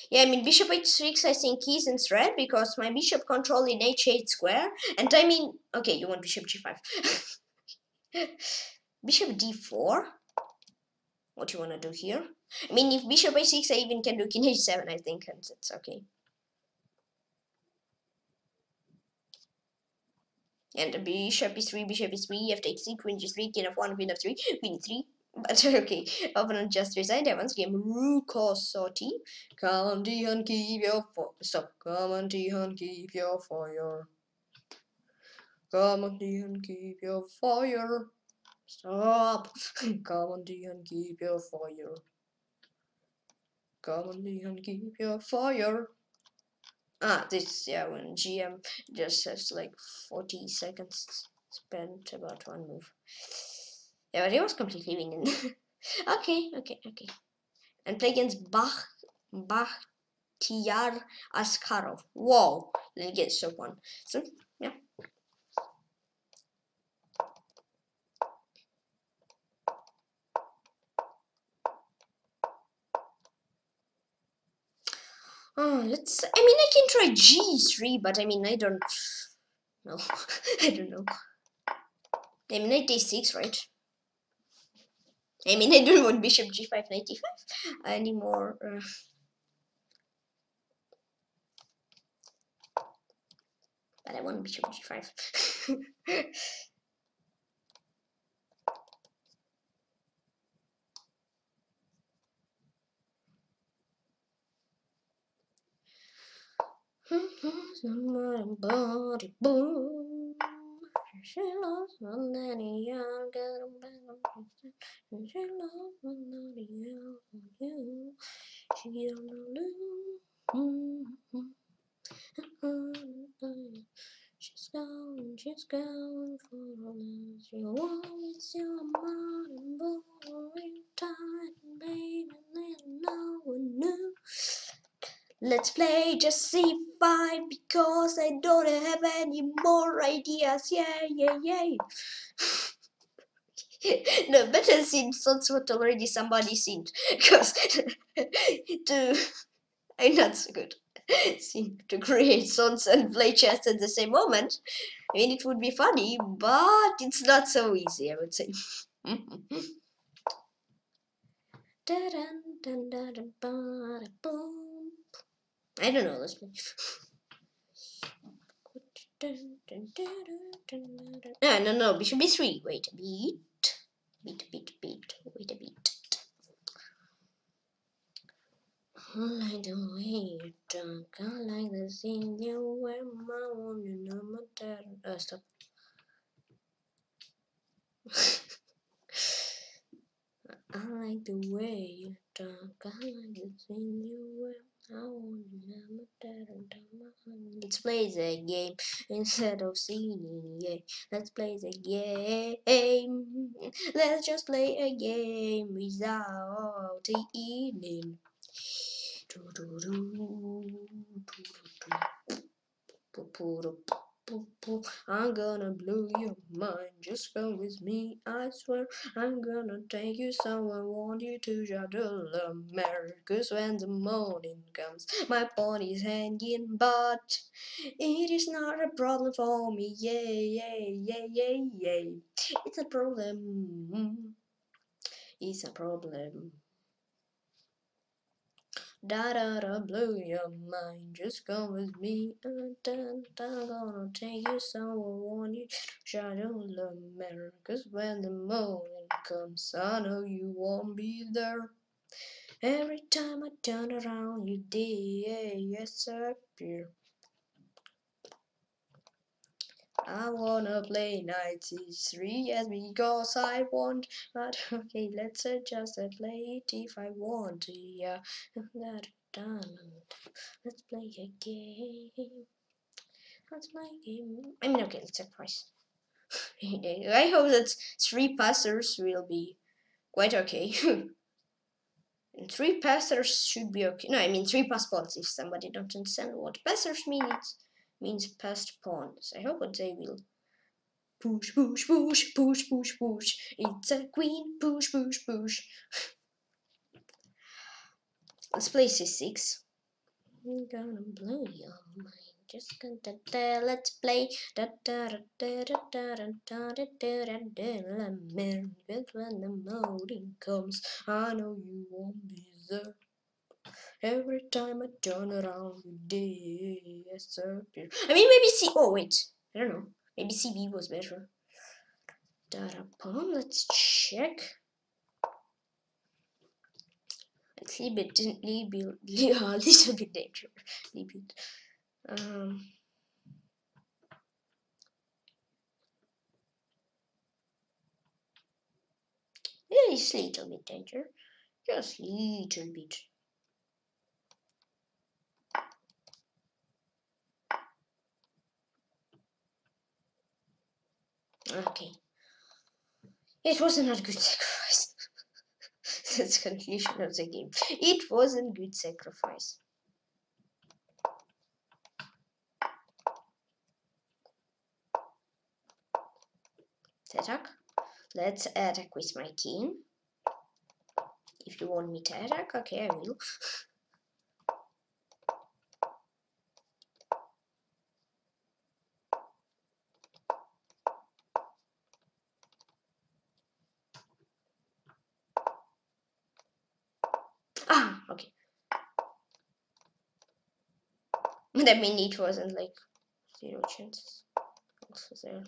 Yeah, I mean, bishop h6 I think is in threat because my bishop control in h8 square, and I mean, okay, you want bishop g5. Bishop d4. What you wanna do here? I mean, if bishop h6, I even can do king h7, I think, and it's okay. And bishop e3, bishop e3, f takes c, queen g3, king f1, queen f3, queen e3. But okay, opponent just resigned. I once game Trucos64. Come on, Tykhon, keep your fire. Stop. Come on, Tykhon, keep your fire. Come on, Tykhon, keep your fire. Stop. Come on, Tykhon, keep your fire. Come on, Tykhon, keep your fire. Ah, this, yeah, when GM just has like 40 seconds spent about one move. Yeah, but he was completely winning. Okay. And play against Bakhtiar Askarov. Wow, then he gets top one. So, yeah. Oh, let's. I mean, I can try G3, but I mean, I don't. No, I don't know. I mean, Knight A6, right? I mean, I don't want bishop g5 knight e5 anymore. But I want bishop g5. She loves one nanny, I got a bad. She loves one nanny, you. She don't know. She's gone, she's going for all this. You always your modern boring tired and pain, and then no one knew. Let's play just C5 because I don't have any more ideas. Yay. No, better since that's what already somebody seen. Because I'm not so good. Seem to create songs and play chess at the same moment. I mean, it would be funny, but it's not so easy, I would say. I don't know, let's play. No, it should be three. Wait a beat. Wait a beat. I like the way you talk, I like the thing you wear, my own, you know, my dad. Stop. I like the way you talk, I like the thing you wear, my own, you know, my dad, Let's play the game instead of singing, yeah. Let's play the game. Let's just play a game without eating. I'm gonna blow your mind, just go with me, I swear. I'm gonna take you somewhere, want you to juggle Americas when the morning comes. My pawn is hanging, but it is not a problem for me. Yeah. It's a problem. It's a problem. Blow your mind, just come with me. I'm gonna take you somewhere, want you to shadow Americas when the morning comes. I know you won't be there. Every time I turn around, you disappear. I wanna play knight c3, yes, because I want, but okay, let's just play it if I want, yeah. Let's play a game. Let's play a game. I mean, okay, let's check price. I hope that three passers will be quite okay. And three passers should be okay. No, I mean three pass pawns. If somebody don't understand what passers mean, it's means past pawns. I hope that they will push. It's a queen, push. Let's play c6. I'm gonna blow your mind. Just gonna let's play. When the morning comes, I know you won't be there. Every time I turn around, you disappear. I mean, maybe C. Oh, wait. I don't know. Maybe CB was better. Darapom, let's check. It's a little bit dangerous. Yeah, it's a little bit dangerous. Just a little bit. Okay, it wasn't a good sacrifice. That's the conclusion of the game. It wasn't good sacrifice. Let's attack. Let's attack with my king. If you want me to attack, okay, I will. I mean, it wasn't like zero chances. Also there.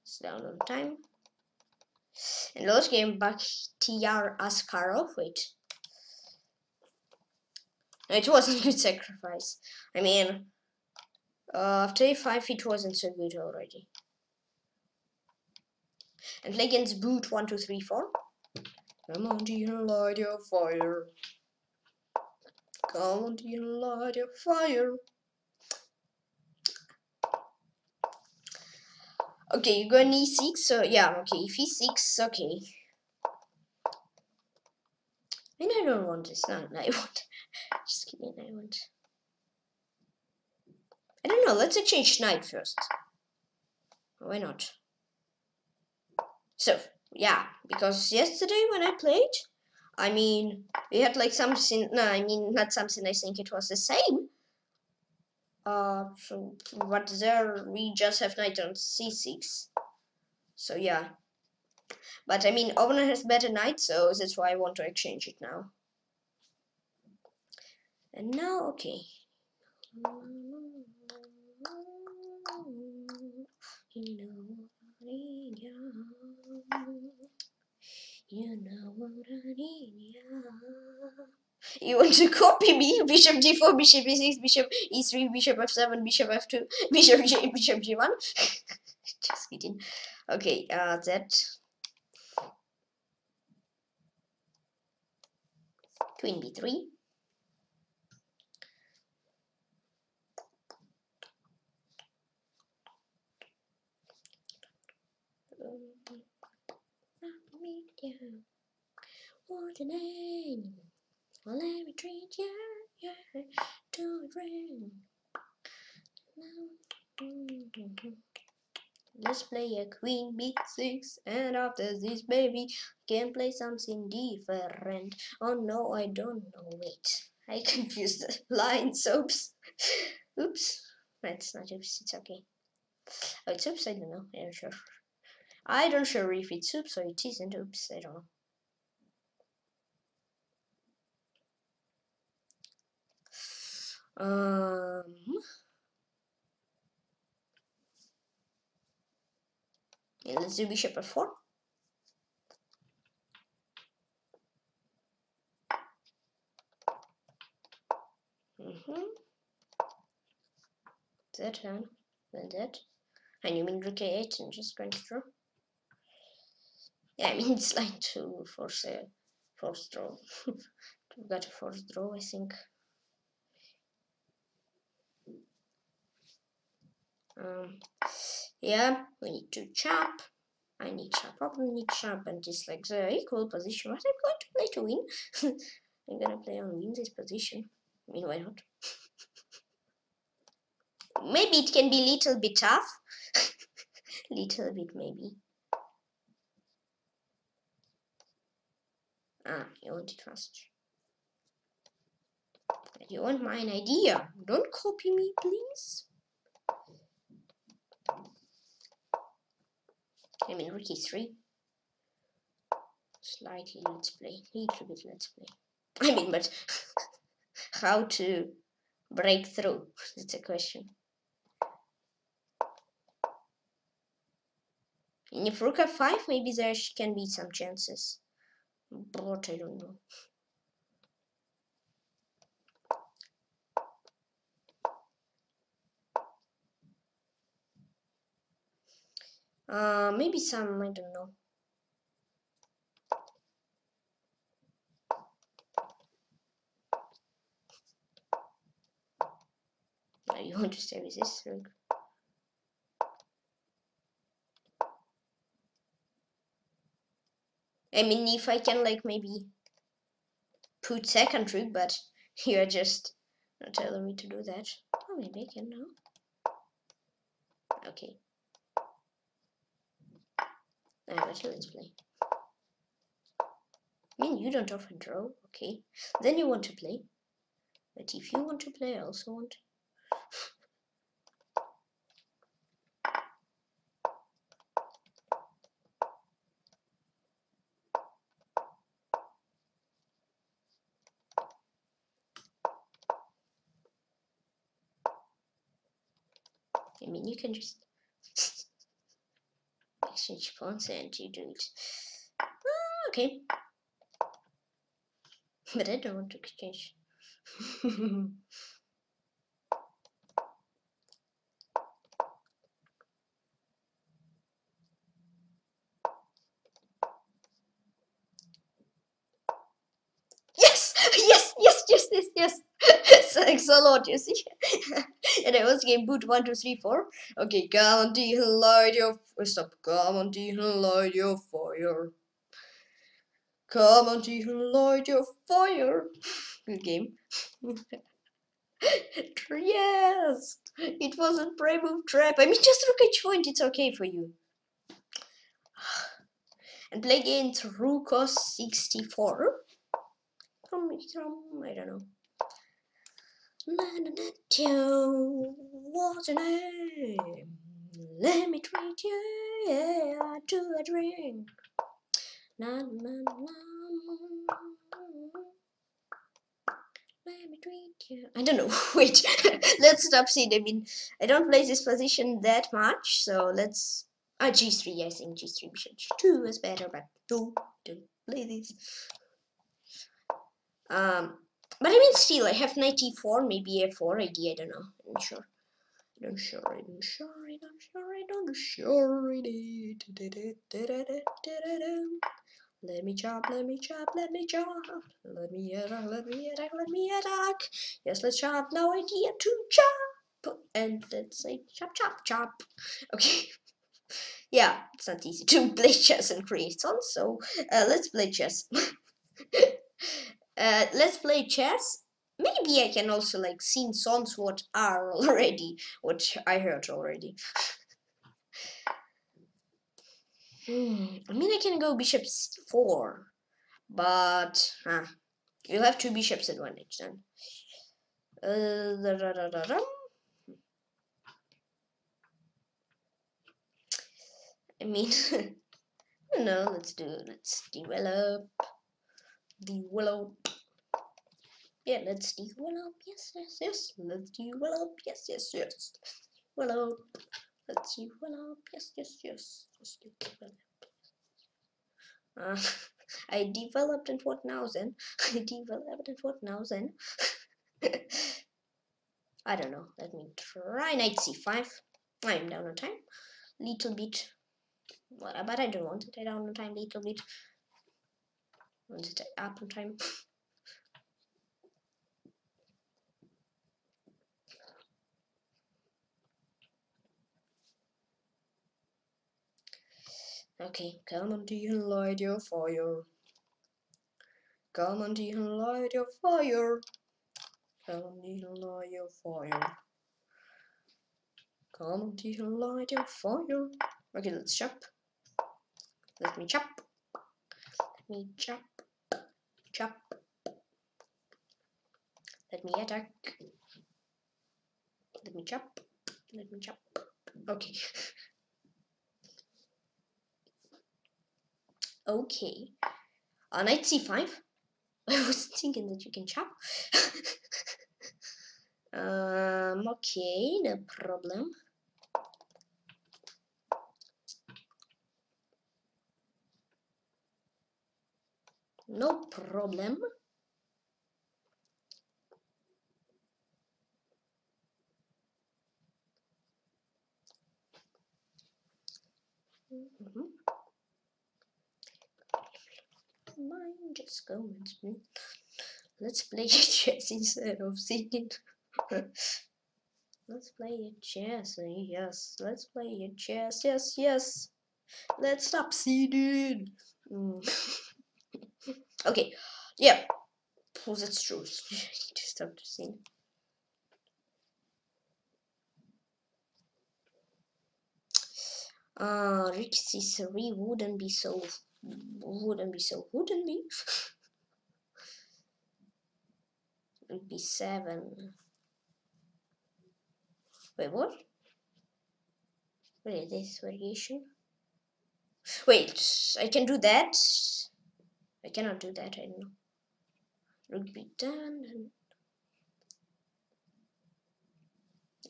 It's down on time. And last game, Bakhtiar Askarov. Wait. No, it wasn't a good sacrifice. I mean, after a5, it wasn't so good already. And play against boot 1, 2, 3, 4. Come on, dear, light your fire. Can't you light your fire? Okay, you gonna need six, so yeah, okay, if he's six, okay. And I don't want this, no, I want, just kidding, I don't know, let's exchange knight first. Why not? So, yeah, because yesterday when I played, I mean, we had like something, no, I mean, not something, I think it was the same. So, but there we just have knight on c6. So, yeah. But, I mean, opponent has better knight, so that's why I want to exchange it now. And now, okay. You want to copy me? Bishop d4, bishop e6, bishop e3, bishop f7, bishop f2, bishop g8, bishop g1. Just kidding. Okay, that. Queen b3. What an end. Well, let me treat you, yeah, to a ring. Let's play a queen b6, and after this, baby, can play something different. Oh no, I don't know it. I confused the lines. Oops. Oops. That's not oops. It's okay. Oh, it's oops. I don't know. I'm sure. I don't sure if it's oops or it isn't oops. I don't know. Let's do bishop f4. That and that. And you mean rook a8 and just going to draw? Yeah, I mean it's like to force a forced draw. We've got a forced draw, I think. Yeah, we need to chop. I need chop, probably need chop, and it's like the equal position. What I'm going to play to win? I'm gonna play on win this position. I mean, why not? Maybe it can be a little bit tough. Little bit, maybe. Ah, you want it fast. You want my idea. Don't copy me, please. I mean, rook e3. Slightly let's play. Little bit let's play. I mean, but how to break through? That's a question. And if rook f5, maybe there can be some chances. But I don't know. Maybe some, I don't know. Are you want to stay with this rook? I mean, if I can, like, maybe put second rook, but you are just not telling me to do that. Oh, maybe I can now. Okay. Alright, let's play. I mean, you don't often draw, okay. Then you want to play. But if you want to play, I also want. I mean, you can just exchange pawns and you do it. Okay. But I don't want to exchange. Yes! Yes! Yes! Yes! Yes! Yes! So Thanks a lot, you see. And I was game boot 1, 2, 3, 4. Okay, come on, light your stop. Come on, light your fire. Come on, light your fire. Good game. Yes, it wasn't prey move trap. I mean, just rook h1. It's okay for you. And play against Trucos64. I don't know. What's your name? Let me treat you, yeah, to a drink. Let me treat you. I don't know. Wait, let's stop seed. I mean, I don't play this position that much, so let's. Ah, g3. I think g3 bishop g2 is better, but don't play this. But I mean, still, I have knight e4, maybe a4 idea. I don't know. I'm not sure. Let me attack. Yes, let's chop. No idea to chop. And let's say chop. Okay. Yeah, it's not easy to play chess and create songs, so let's play chess. Let's play chess. Maybe I can also like sing songs what are already, what I heard already. I mean, I can go bishop 4, but you'll have 2 bishops advantage then. I mean, no, let's develop. Yeah, let's develop, yes, let's develop, yes, develop, let's develop, yes, just develop. I developed and what now then? I don't know, let me try knight c5, I'm down on time, little bit. Well, but I don't want it. I don't want time little bit. I want it up on time. Okay, come on, light your fire. Come on, light your fire. Come on, light your fire. Come on, light your fire. Okay, let's chop. Let me chop. Let me attack. Let me chop. Okay. Okay. On knight c5. I was thinking that you can chop. Okay, no problem. No problem. Mine just go and smooth. Let's play a chess instead of singing. Let's play a chess. Yes. Let's play a chess. Yes. Let's stop singing. Okay, yeah, oh, that's true. I need to stop to sing. Rook c3 wouldn't be so. It'd be 7. Wait, what? Wait, this variation. Wait, I can do that. I cannot do that, I don't know. Rook be done and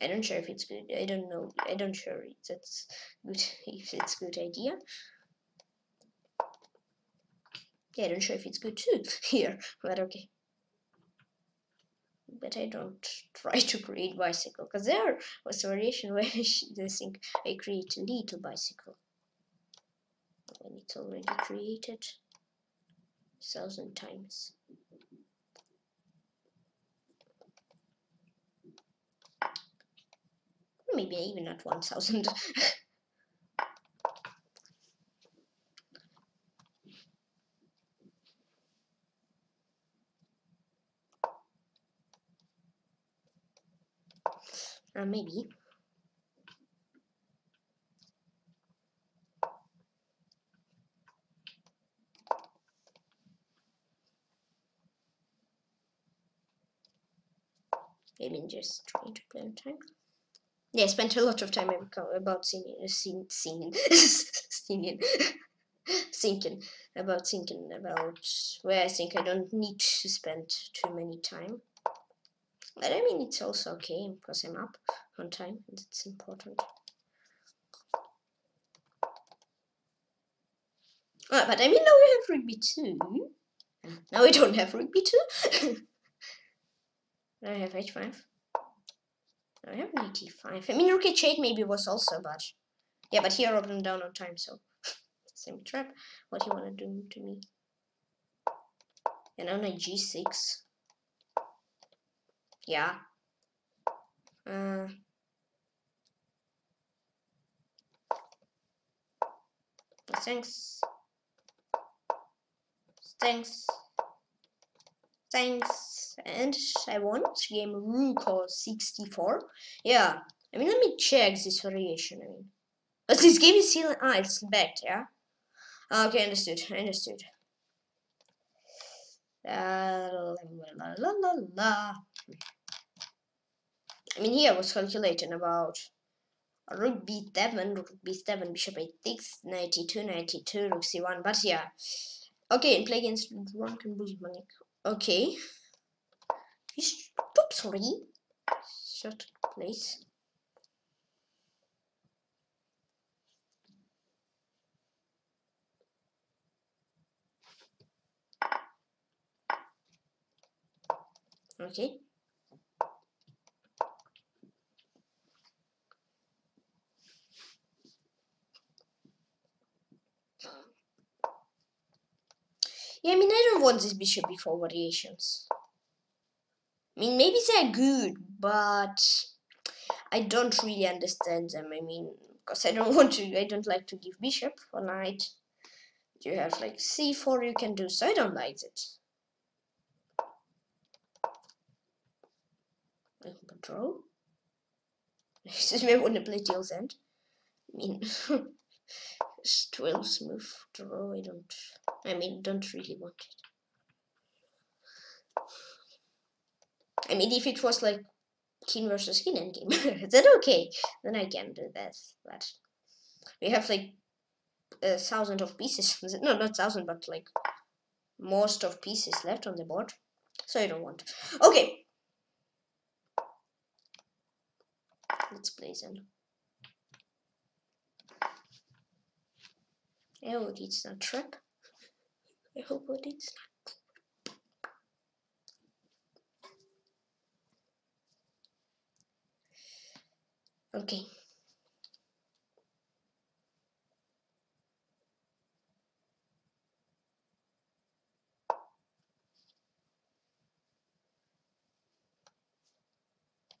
I don't sure if it's good. I don't know. I don't sure if that's good, if it's good idea. Yeah, I don't sure if it's good too here, but okay. But I don't try to create bicycle because there was a variation where I think I create a little bicycle. And it's already created. 1,000 times. maybe even at 1000. Maybe. I mean, just trying to play on time. Yeah, I spent a lot of time about thinking about where I think I don't need to spend too many time. But I mean, it's also okay because I'm up on time, and it's important. Oh, but I mean, now we have Rook B2. Now we don't have Rook B2. Now I have H5. Now I have Knight E5. I mean, Rook H8 maybe was also, but yeah, but here I opened down on time, so same trap. What do you want to do to me? And now Knight G6. Yeah. Thanks. And I want game Rook 64. Yeah. I mean, let me check this variation. I mean, this game is still it's backed. Yeah. Okay, understood. I mean, here I was calculating about Rook B7, Bishop A6, Knight E2, Knight E2, Rook C1, but yeah. Okay, and play against Rankin Bulmanek. Okay. Top 3. Short place. Okay. Yeah, I mean, I don't want this bishop before variations. I mean, maybe they're good, but I don't really understand them. I mean, because I don't like to give bishop for knight. You have like c4 you can do, so I don't like it. Draw. I want to play tail's end. I mean, 12 smooth draw. I don't really want it. I mean, if it was like king versus king endgame, then okay, then I can do that. But we have like 1,000 of pieces. No, not 1,000, but like most of pieces left on the board. So I don't want. Okay. Let's play then. I hope it's not trap. I hope it's not. Okay.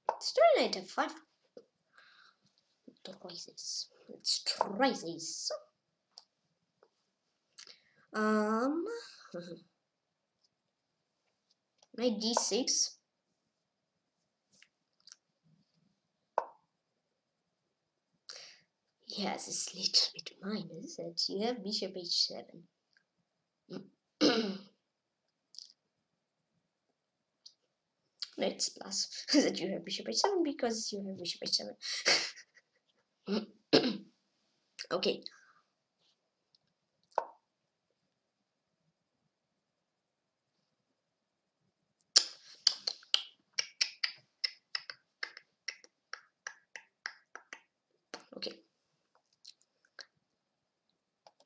Let's try Knight F5. Let's try this. Knight D6. Yeah, this is a little bit minus that you have Bishop H7. No, it's plus that you have Bishop H7 because you have Bishop H7. Okay. Okay.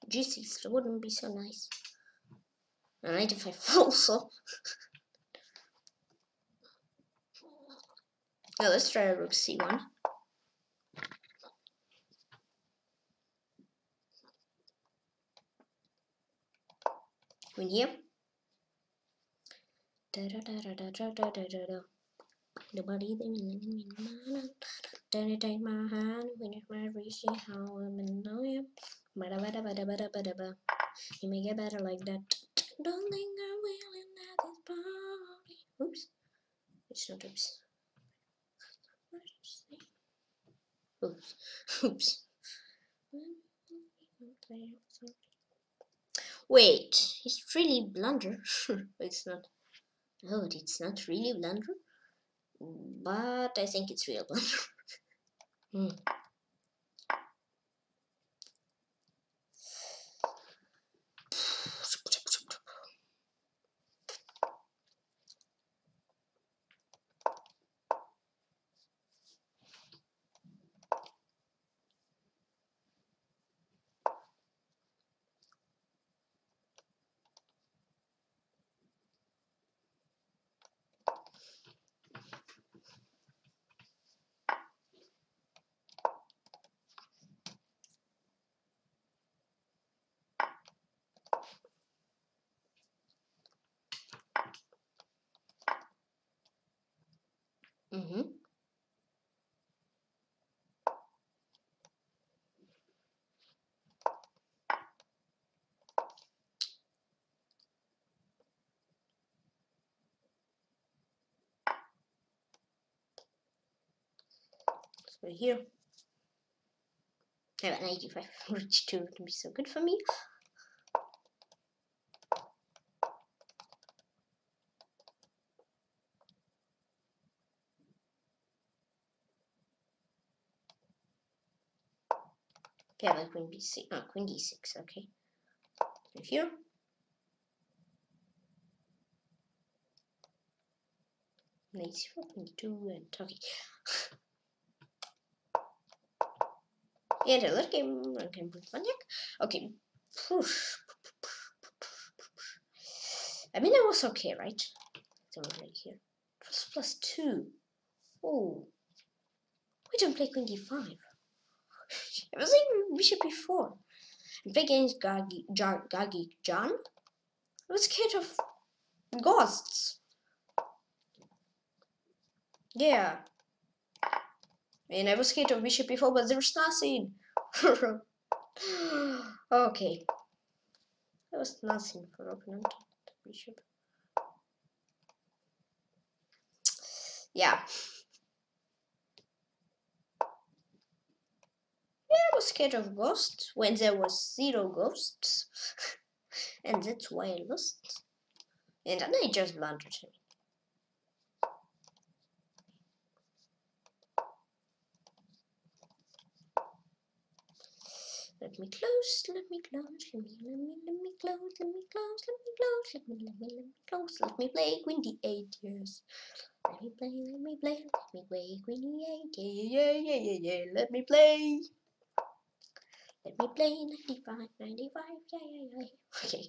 G6 wouldn't be so nice. And Knight F5 also. Now let's try Rook C1. Win here. Don't you take my hand when you might reach it, how I know you. Bada bada bada bada bada bada. You may get better like that. Don't think I'm willing at this party. Oops. It's not oops. Oops. Oops. Wait, it's really blunder. It's not. Oh, it's not really blunder, but I think it's real blunder. So here I have an 85, which too would be so good for me. Yeah, like queen b6, oh, queen d6, okay. So here. Knight c4, queen d2, and okay. And another game, Rankin Bulmanek. Okay. I mean, it was okay, right? So right here. +2. Oh. We don't play queen d5. I was like bishop b4. I played against Gagi John. I was scared of ghosts. Yeah. And I was scared of bishop b4, but there's nothing. Okay. There was nothing for opponent. Bishop. Yeah. I was scared of ghosts when there was 0 ghosts, and that's why I lost. And then I just blundered him. Let me play queen d8, yes. Let me play queen d8, yeah. Let me play 95, yeah. Okay.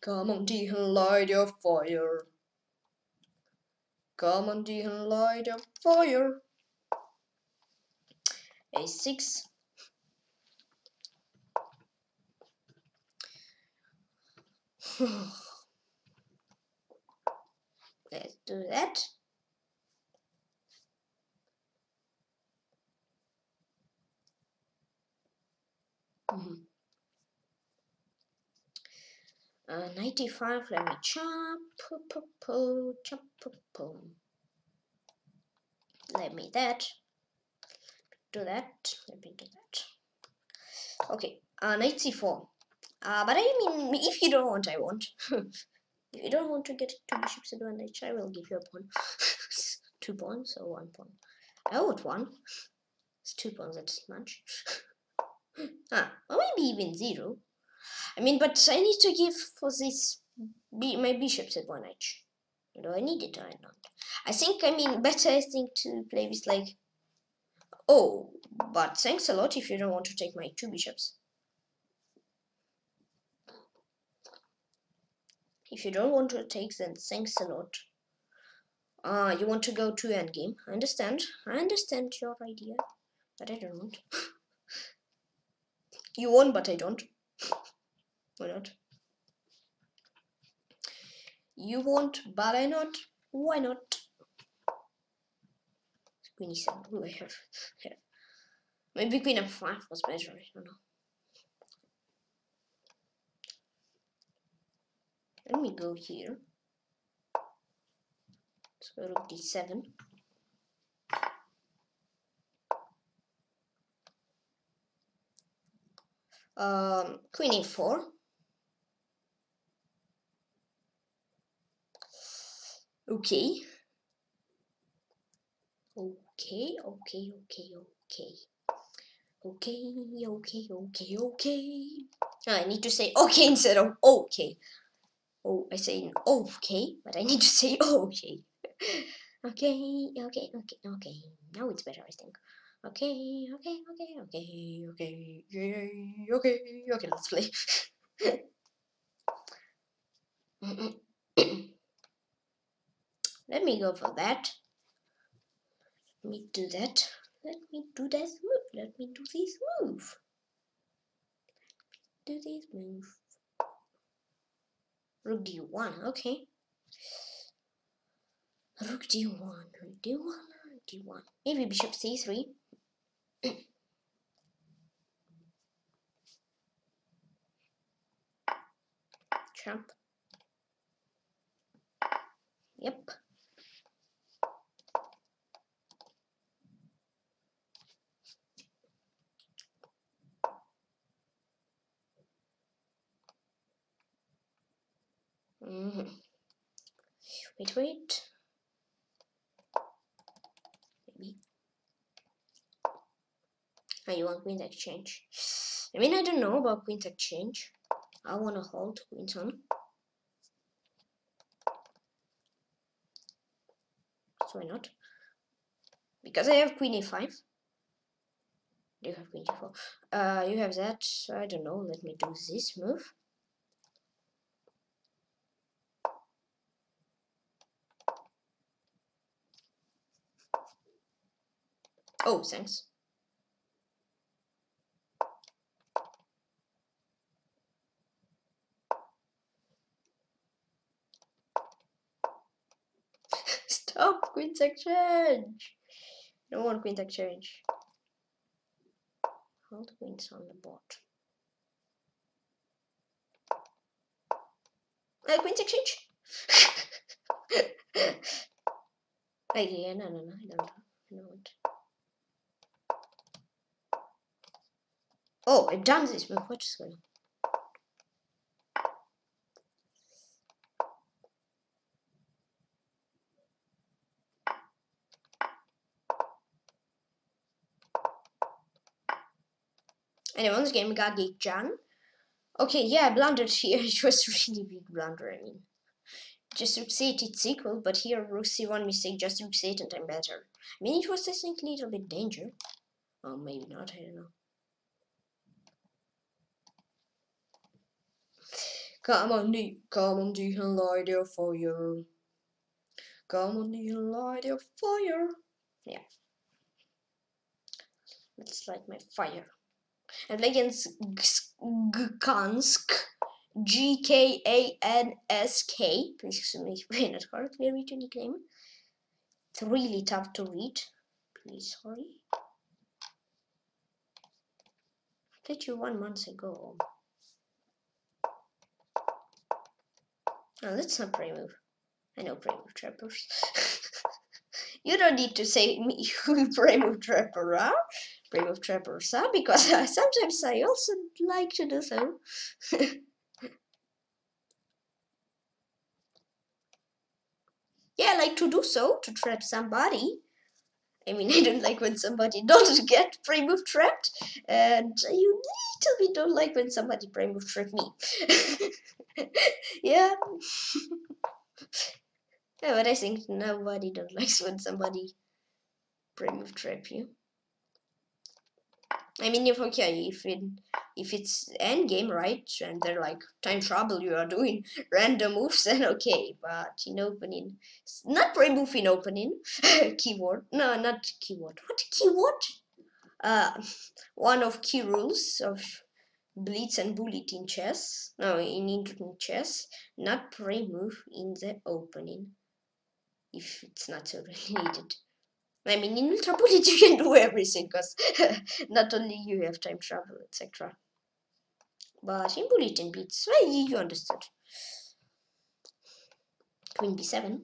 Come on, Tykhon, light your fire. Come on, Tykhon, light your fire. A6. Let's do that. Knight e5, let me chop. Let me do that. Okay, knight c4. But I mean, if you don't want, I won't. If you don't want to get 2 bishops advantage, I will give you a pawn. 2 pawns or 1 pawn? I want 1. It's 2 pawns, that's much. Or maybe even 0. I mean, but I need to give for this my bishops advantage. Do I need it or not? I think, I mean, better I think to play with like... Oh, but thanks a lot if you don't want to take my 2 bishops. If you don't want to take, then thanks a lot. You want to go to endgame. I understand your idea, but I don't want. You won, but I don't. Why not? You won't, but I not. Why not? Queen e7. Ooh, I have. Maybe queen f5 was better. I don't know. Let me go here. Let's go to d7. Queen e4. Okay. Okay. I need to say okay instead of okay. Oh, I say okay, but I need to say okay. Okay. Now it's better, I think. Okay, let's play. Let me go for that. Let me do this move. Rook d1, okay. Rook d1. Maybe bishop c3. Trump. Yep. Wait. Maybe. Oh, you want queen's exchange? I mean, I don't know about queen's exchange. I want to hold queen's on. So why not? Because I have queen e5. Do you have queen e4? You have that. I don't know. Let me do this move. Oh, thanks. Stop, queen's exchange. I don't want queen's exchange. Hold queens on the board. Queen's exchange. No. Oh, I've done this move. What is going on? Anyone's game got GKANSK. Okay, yeah, I blundered here. It was really big blunder. I mean, just rook c8, it's equal, but here rook c1 mistake, just rook c8, and I'm better. I mean, it was technically a little bit danger, or maybe not. I don't know. Come on, and light your fire. Yeah. Let's light my fire. I play against GKANSK. GKANSK. Please excuse me if I not correctly read your nickname. It's really tough to read. Please, sorry. I played you 1 month ago. No, that's not pre-move. I know pre-move trappers. You don't need to say me pre-move trapper, huh? Pre-move trappers, huh? Because sometimes I also like to do so. Yeah, I like to do so, to trap somebody. I mean, I don't like when somebody don't get pre-move trapped. And you little bit don't like when somebody pre-move trapped me. Yeah. Yeah, but I think nobody don't likes when somebody pre-move trap you. I mean, if okay, if it's end game, right, and they're like time trouble, you are doing random moves, then okay. But in opening, not pre-move in opening. Keyword, no, not keyword. What keyword? One of key rules of blitz and bullet in chess, no, in England chess, not pre-move in the opening, if it's not so related. I mean, in Ultra Bullet you can do everything, because not only you have time travel, etc. But in Bullet and Blitz, well, you understood. Queen b7.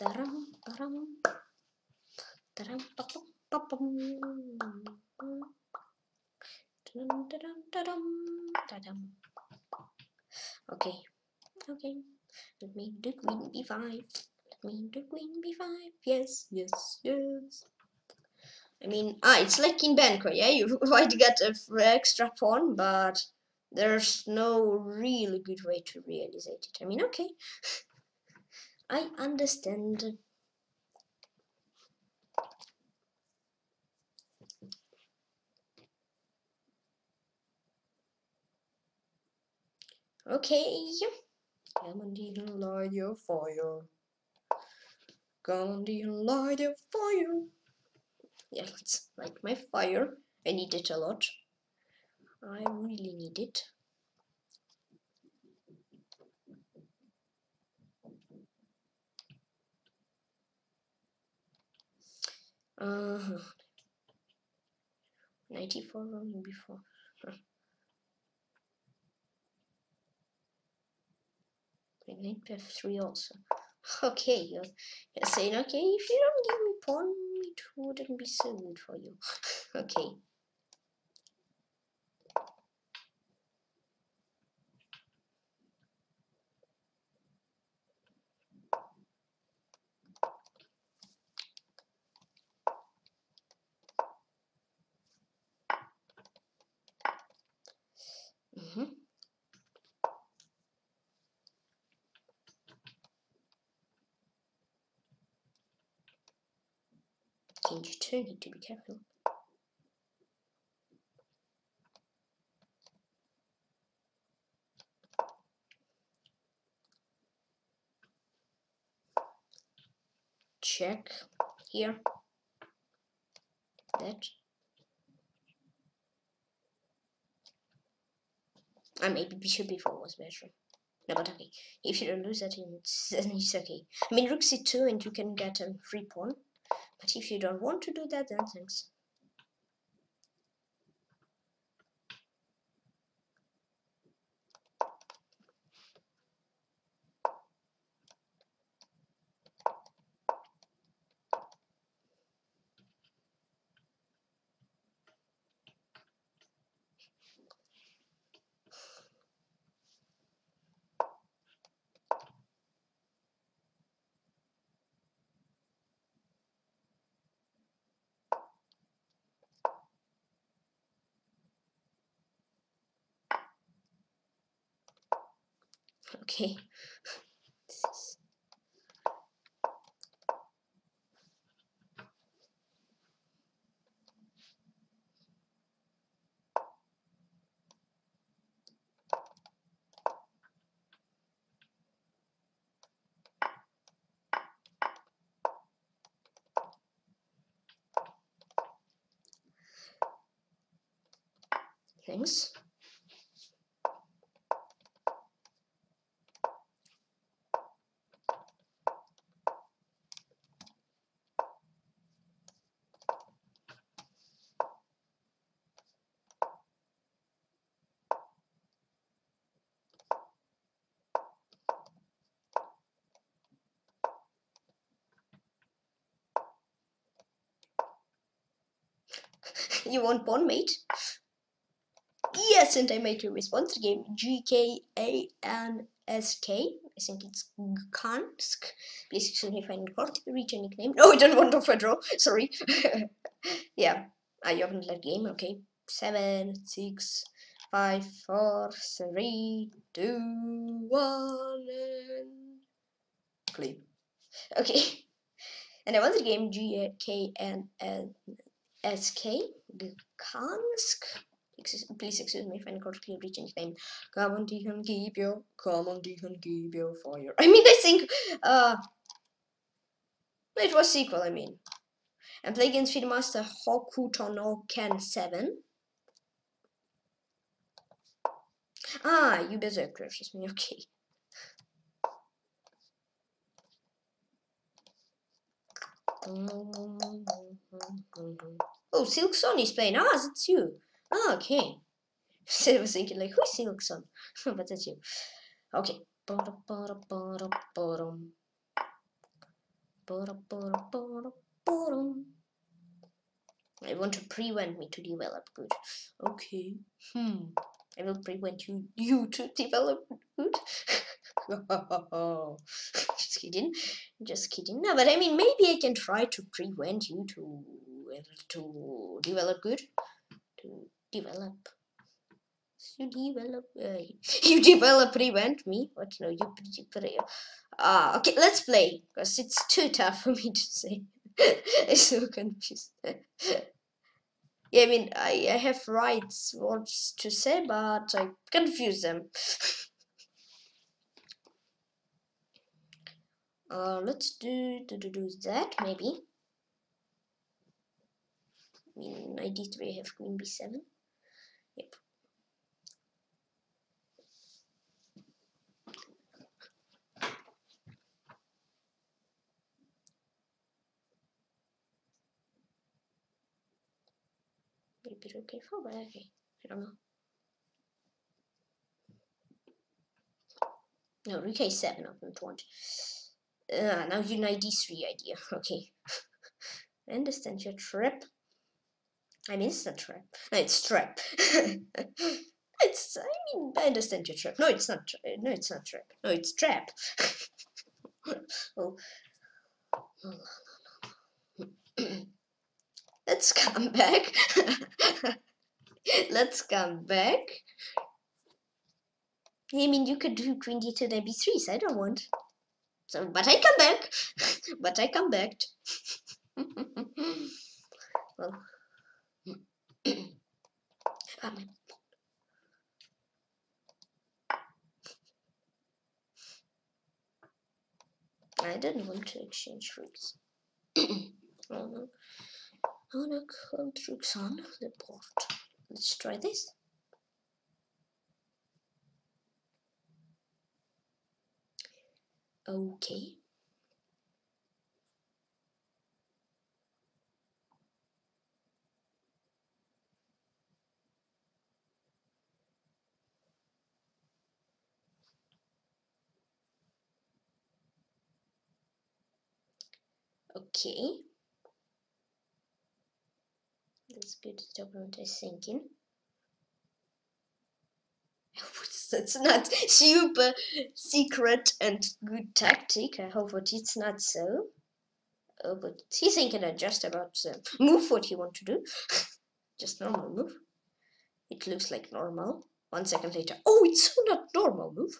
Okay, let me do queen b5, yes. I mean, it's like in Benko, yeah, you might get an extra pawn, but there's no really good way to realize it. I mean, okay, I understand. Okay, come on, dear, light your fire. Come on, dear, light your fire. Yeah, let's light my fire. I need it a lot. I really need it. Uh-huh. 94 rolling before. Huh. 9f3 also. Okay, you're saying, okay, if you don't give me pawn, it wouldn't be so good for you. Okay. You too need to be careful. Check here. That. Maybe bishop b4 was better. No, but okay. If you don't lose that, then it's okay. I mean, rook c2 and you can get a free pawn. But if you don't want to do that, then thanks. Okay. Thanks. You want pawn, mate? Yes, and I made a response to the game GKANSK. I think it's GKANSK. Please excuse me if I import the region nickname. No, I don't want to draw. Sorry. Yeah, you haven't left game. Okay. 7, 6, 5, 4, 3, 2, 1, and click. Okay. And I want the game GKANSK. Please excuse me if I incorrectly reach any time. Come on, Tykhon, keep your fire. I mean, I think But it was sequel, I mean. And play against Feed Master Hokuto no Ken 7. Ah, you better crashes me, okay. Oh, Silkson is playing. Ah, that's you. Ah, okay. So I was thinking, like, who's Silkson? But that's you. Okay. I want to prevent me to develop good. Okay. I will prevent you to develop good. Just kidding. Just kidding. No, but I mean, maybe I can try to prevent you to develop good. To develop. You develop. You develop prevent me. What? No, you prevent. Okay, let's play. Because it's too tough for me to say. I'm so confused. Yeah, I mean, I have rights words to say, but I confuse them. Let's do that, maybe. I mean, knight d3, I have queen b7. Yep. Maybe rook a4, but okay, I don't know. No, rook a7, I don't want. Now you knight d3 idea, okay. I understand your trap. I mean, it's not trap. No, it's trap. I mean, I understand your trap. No, it's not. No, it's not trap. No, it's trap. Oh. Let's come back. Let's come back. I mean, you could do queen d2 and b3, so I don't want. So, but I come back. But I come back. Well. I don't want to exchange troops. I wanna call troops on the board. Let's try this. Okay. Okay. That's good. The opponent is thinking. That's not super secret and good tactic. I hope that it's not so. Oh, but he's thinking just about move what he wants to do. Just normal move. It looks like normal. 1 second later. Oh, it's so not normal move.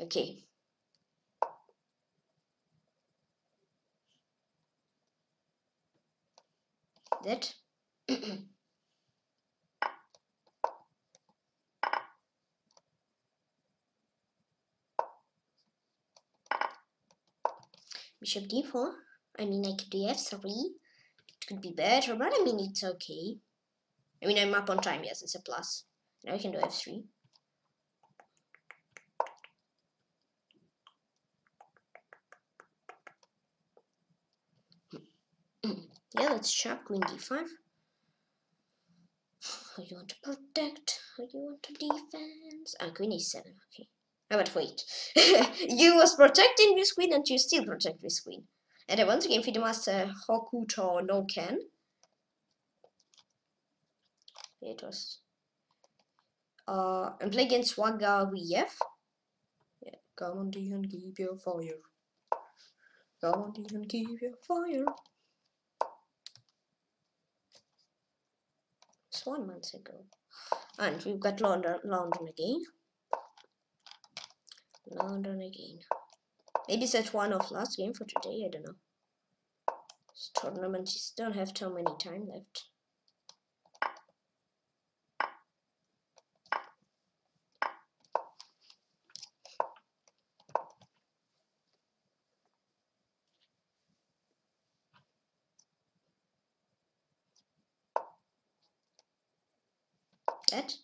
Okay. That. Bishop d4. I mean, I could do f3. It could be better, but I mean, it's okay. I mean, I'm up on time. Yes, it's a plus. Now I can do f3. Yeah, let's chop queen d5. Oh, you want to protect? Oh, you want to defense? Ah, queen a7, okay. Oh, but wait. You was protecting this queen and you still protect this queen. And I once again feed the master Hokuto no Ken. It was. And play against Wagga VF. Yeah, come on, D and give your fire. Come on, D and give your fire. 1 month ago, and we've got London again. London again. Maybe that's one of last game for today. I don't know. This tournament just don't have too many time left. set.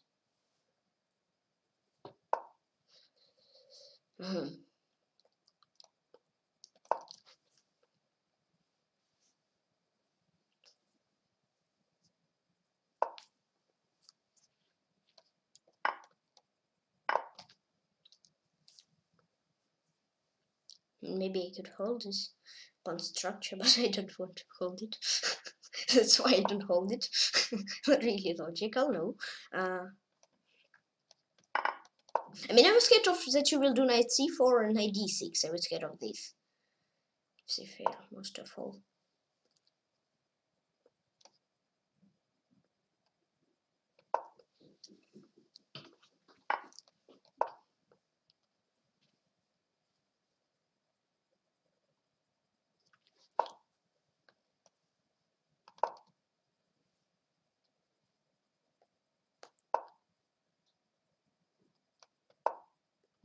Maybe I could hold this pawn structure, but I don't want to hold it. That's why I don't hold it. Not really logical, no. I mean, I was scared of that you will do knight c4 and knight d6. I was scared of this. c4, most of all.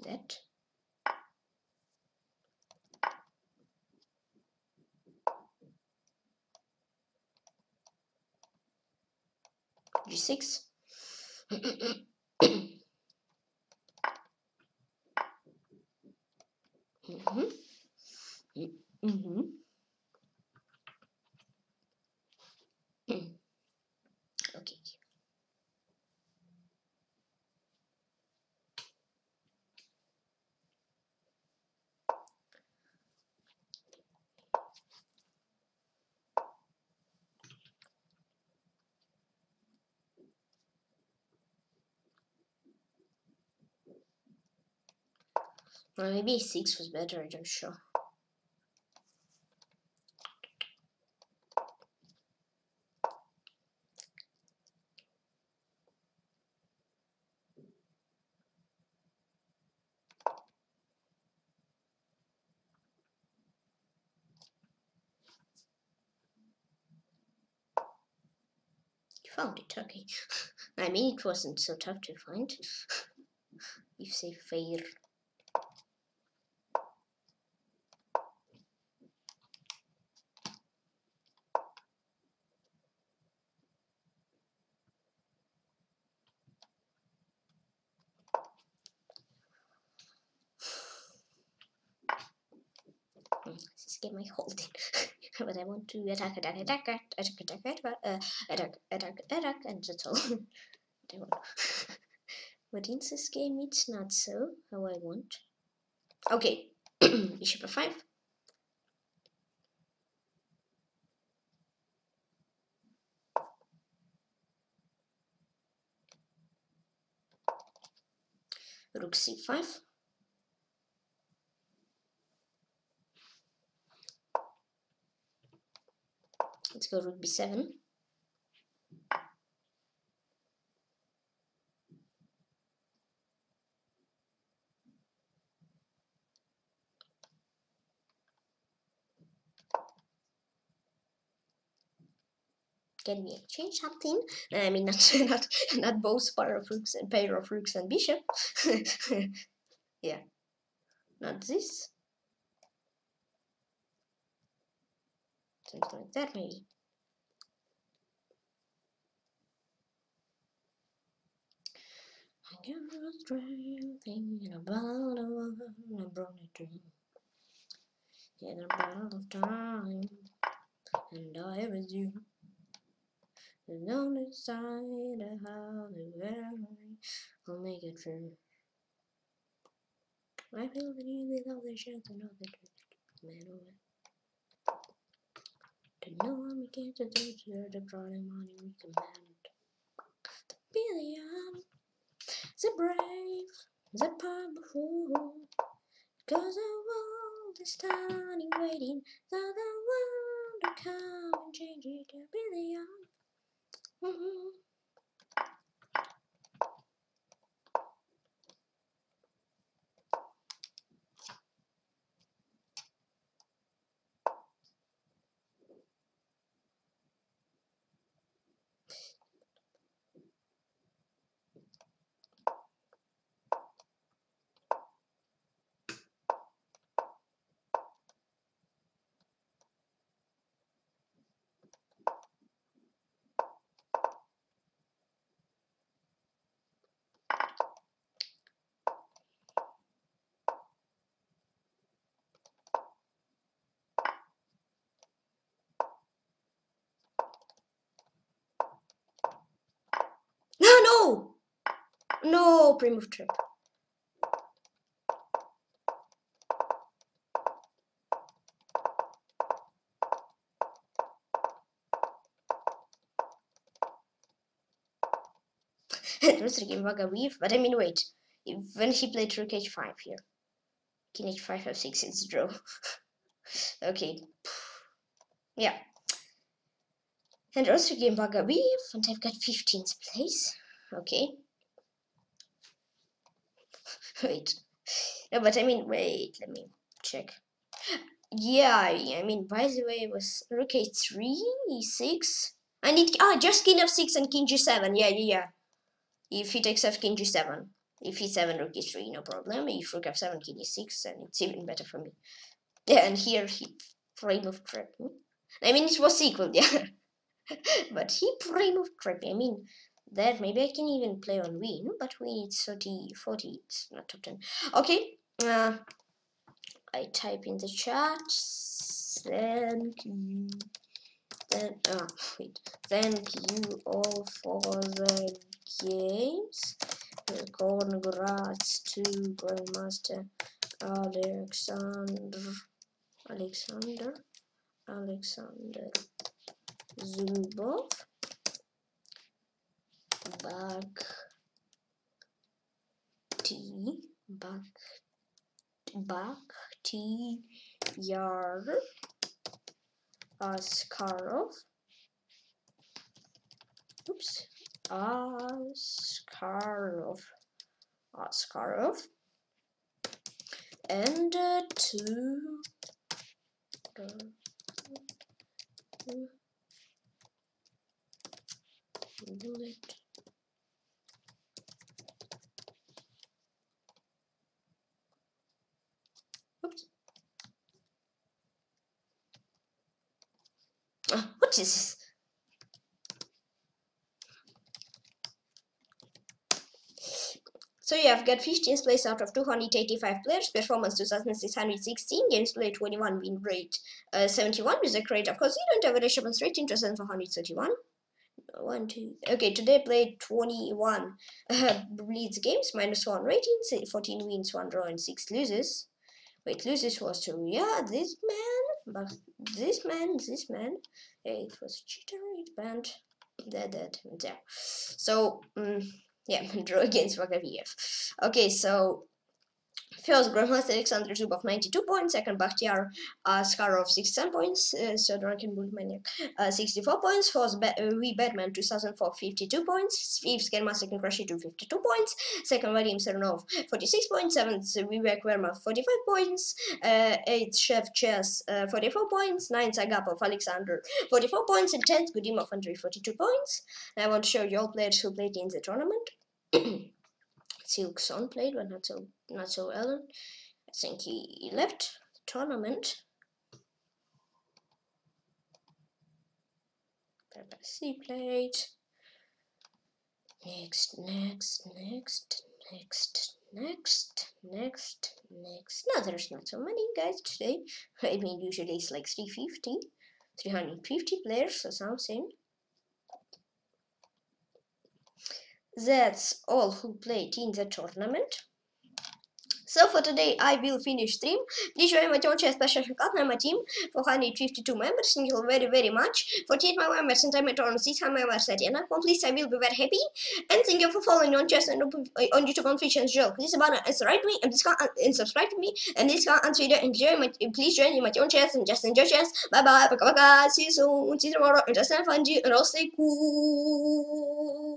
That. G6. Okay. Well, maybe a6 was better, I'm not sure. You found it, okay. I mean, it wasn't so tough to find. You say fair. Get my holding, but I want to attack, and that's all. But in this game, it's not so how I want. Okay, bishop f5. Rook c5. Let's go rook b7. Can we exchange something? I mean, not both pair of rooks and bishop. Yeah, not this. Something like that, maybe. I got a dream thinking about a woman I brought it to in a battle of time, and I was you. The lonely side of how the memory will make it true. I feel the need without the chance to know the truth, man away. To no one we came to do to the drawing money we command. The billion, the brave, the powerful. Cause the world is standing waiting for the world to come and change it to billion. No, pre-move trip. There's a game Wagga VF, but I mean wait. When he played Rook H5 here. King H5, F6, it's a draw. Okay. Yeah. And also game Wagga VF, and I've got 15th place. Okay. Wait. No, but I mean wait, let me check. Yeah, I mean by the way it was Rook A3, E6. I need just King F6 and King G7, yeah. If he takes f king g7, if e7 rook e3, no problem. If rook f7 king e6, and it's even better for me. Yeah, and here he pre-moved trip. I mean, it was equal, yeah, but he pre-moved trip. I mean, that maybe I can even play on win, but win it's 40, it's not top 10. Okay, I type in the chat. Thank you. Thank you all for the games. Congrats to Grandmaster Alexander Zubov, Bakhtiar Askarov. Oops. Askarov, and to bullet. Oops. What is this? So yeah, I've got 15th place out of 285 players, performance 2616, games played 21, win rate 71, with a crate of course 0 and average opponents rating 2431. Okay, today I played 21 Blitz games, -1 ratings, 14 wins, 1 draw and 6 loses. Wait, loses was to yeah, this man, but this man. Yeah, it was a cheater, it banned that. So yeah, draw against Wagga VF. Okay, so first Grandmaster Alexander Zubov 92 points, second Bakhtiar Askarov 67 points, third Rankin Bulmanek 64 points, fourth Batman 2004 52 points, fifth Grandmaster Kingstar 52 points, second Vadim Sernov 46 points, seventh Vivek Verma 45 points, eighth Chef Chess 44 points, ninth Agapov Alexander 44 points, and tenth Gudimov Andri 42 points. And I want to show you all players who played in the tournament. Silkson played, but not so well. I think he left the tournament. He played. Next. No, there's not so many guys today. I mean, usually it's like 350 players or something. That's all who played in the tournament. So for today I will finish stream. Please join my Twitch special club. I'm a team, 452 members. Thank you very much. 48 my members and I'm at on 6 members at Anna. Please I will be very happy. And thank you for following on chess and on YouTube on Twitch and Joe. Please write me and subscribe to me and this on Twitter and please join my own chess and just enjoy chess. Bye bye. See you soon. See you tomorrow and just have fun and all stay cool.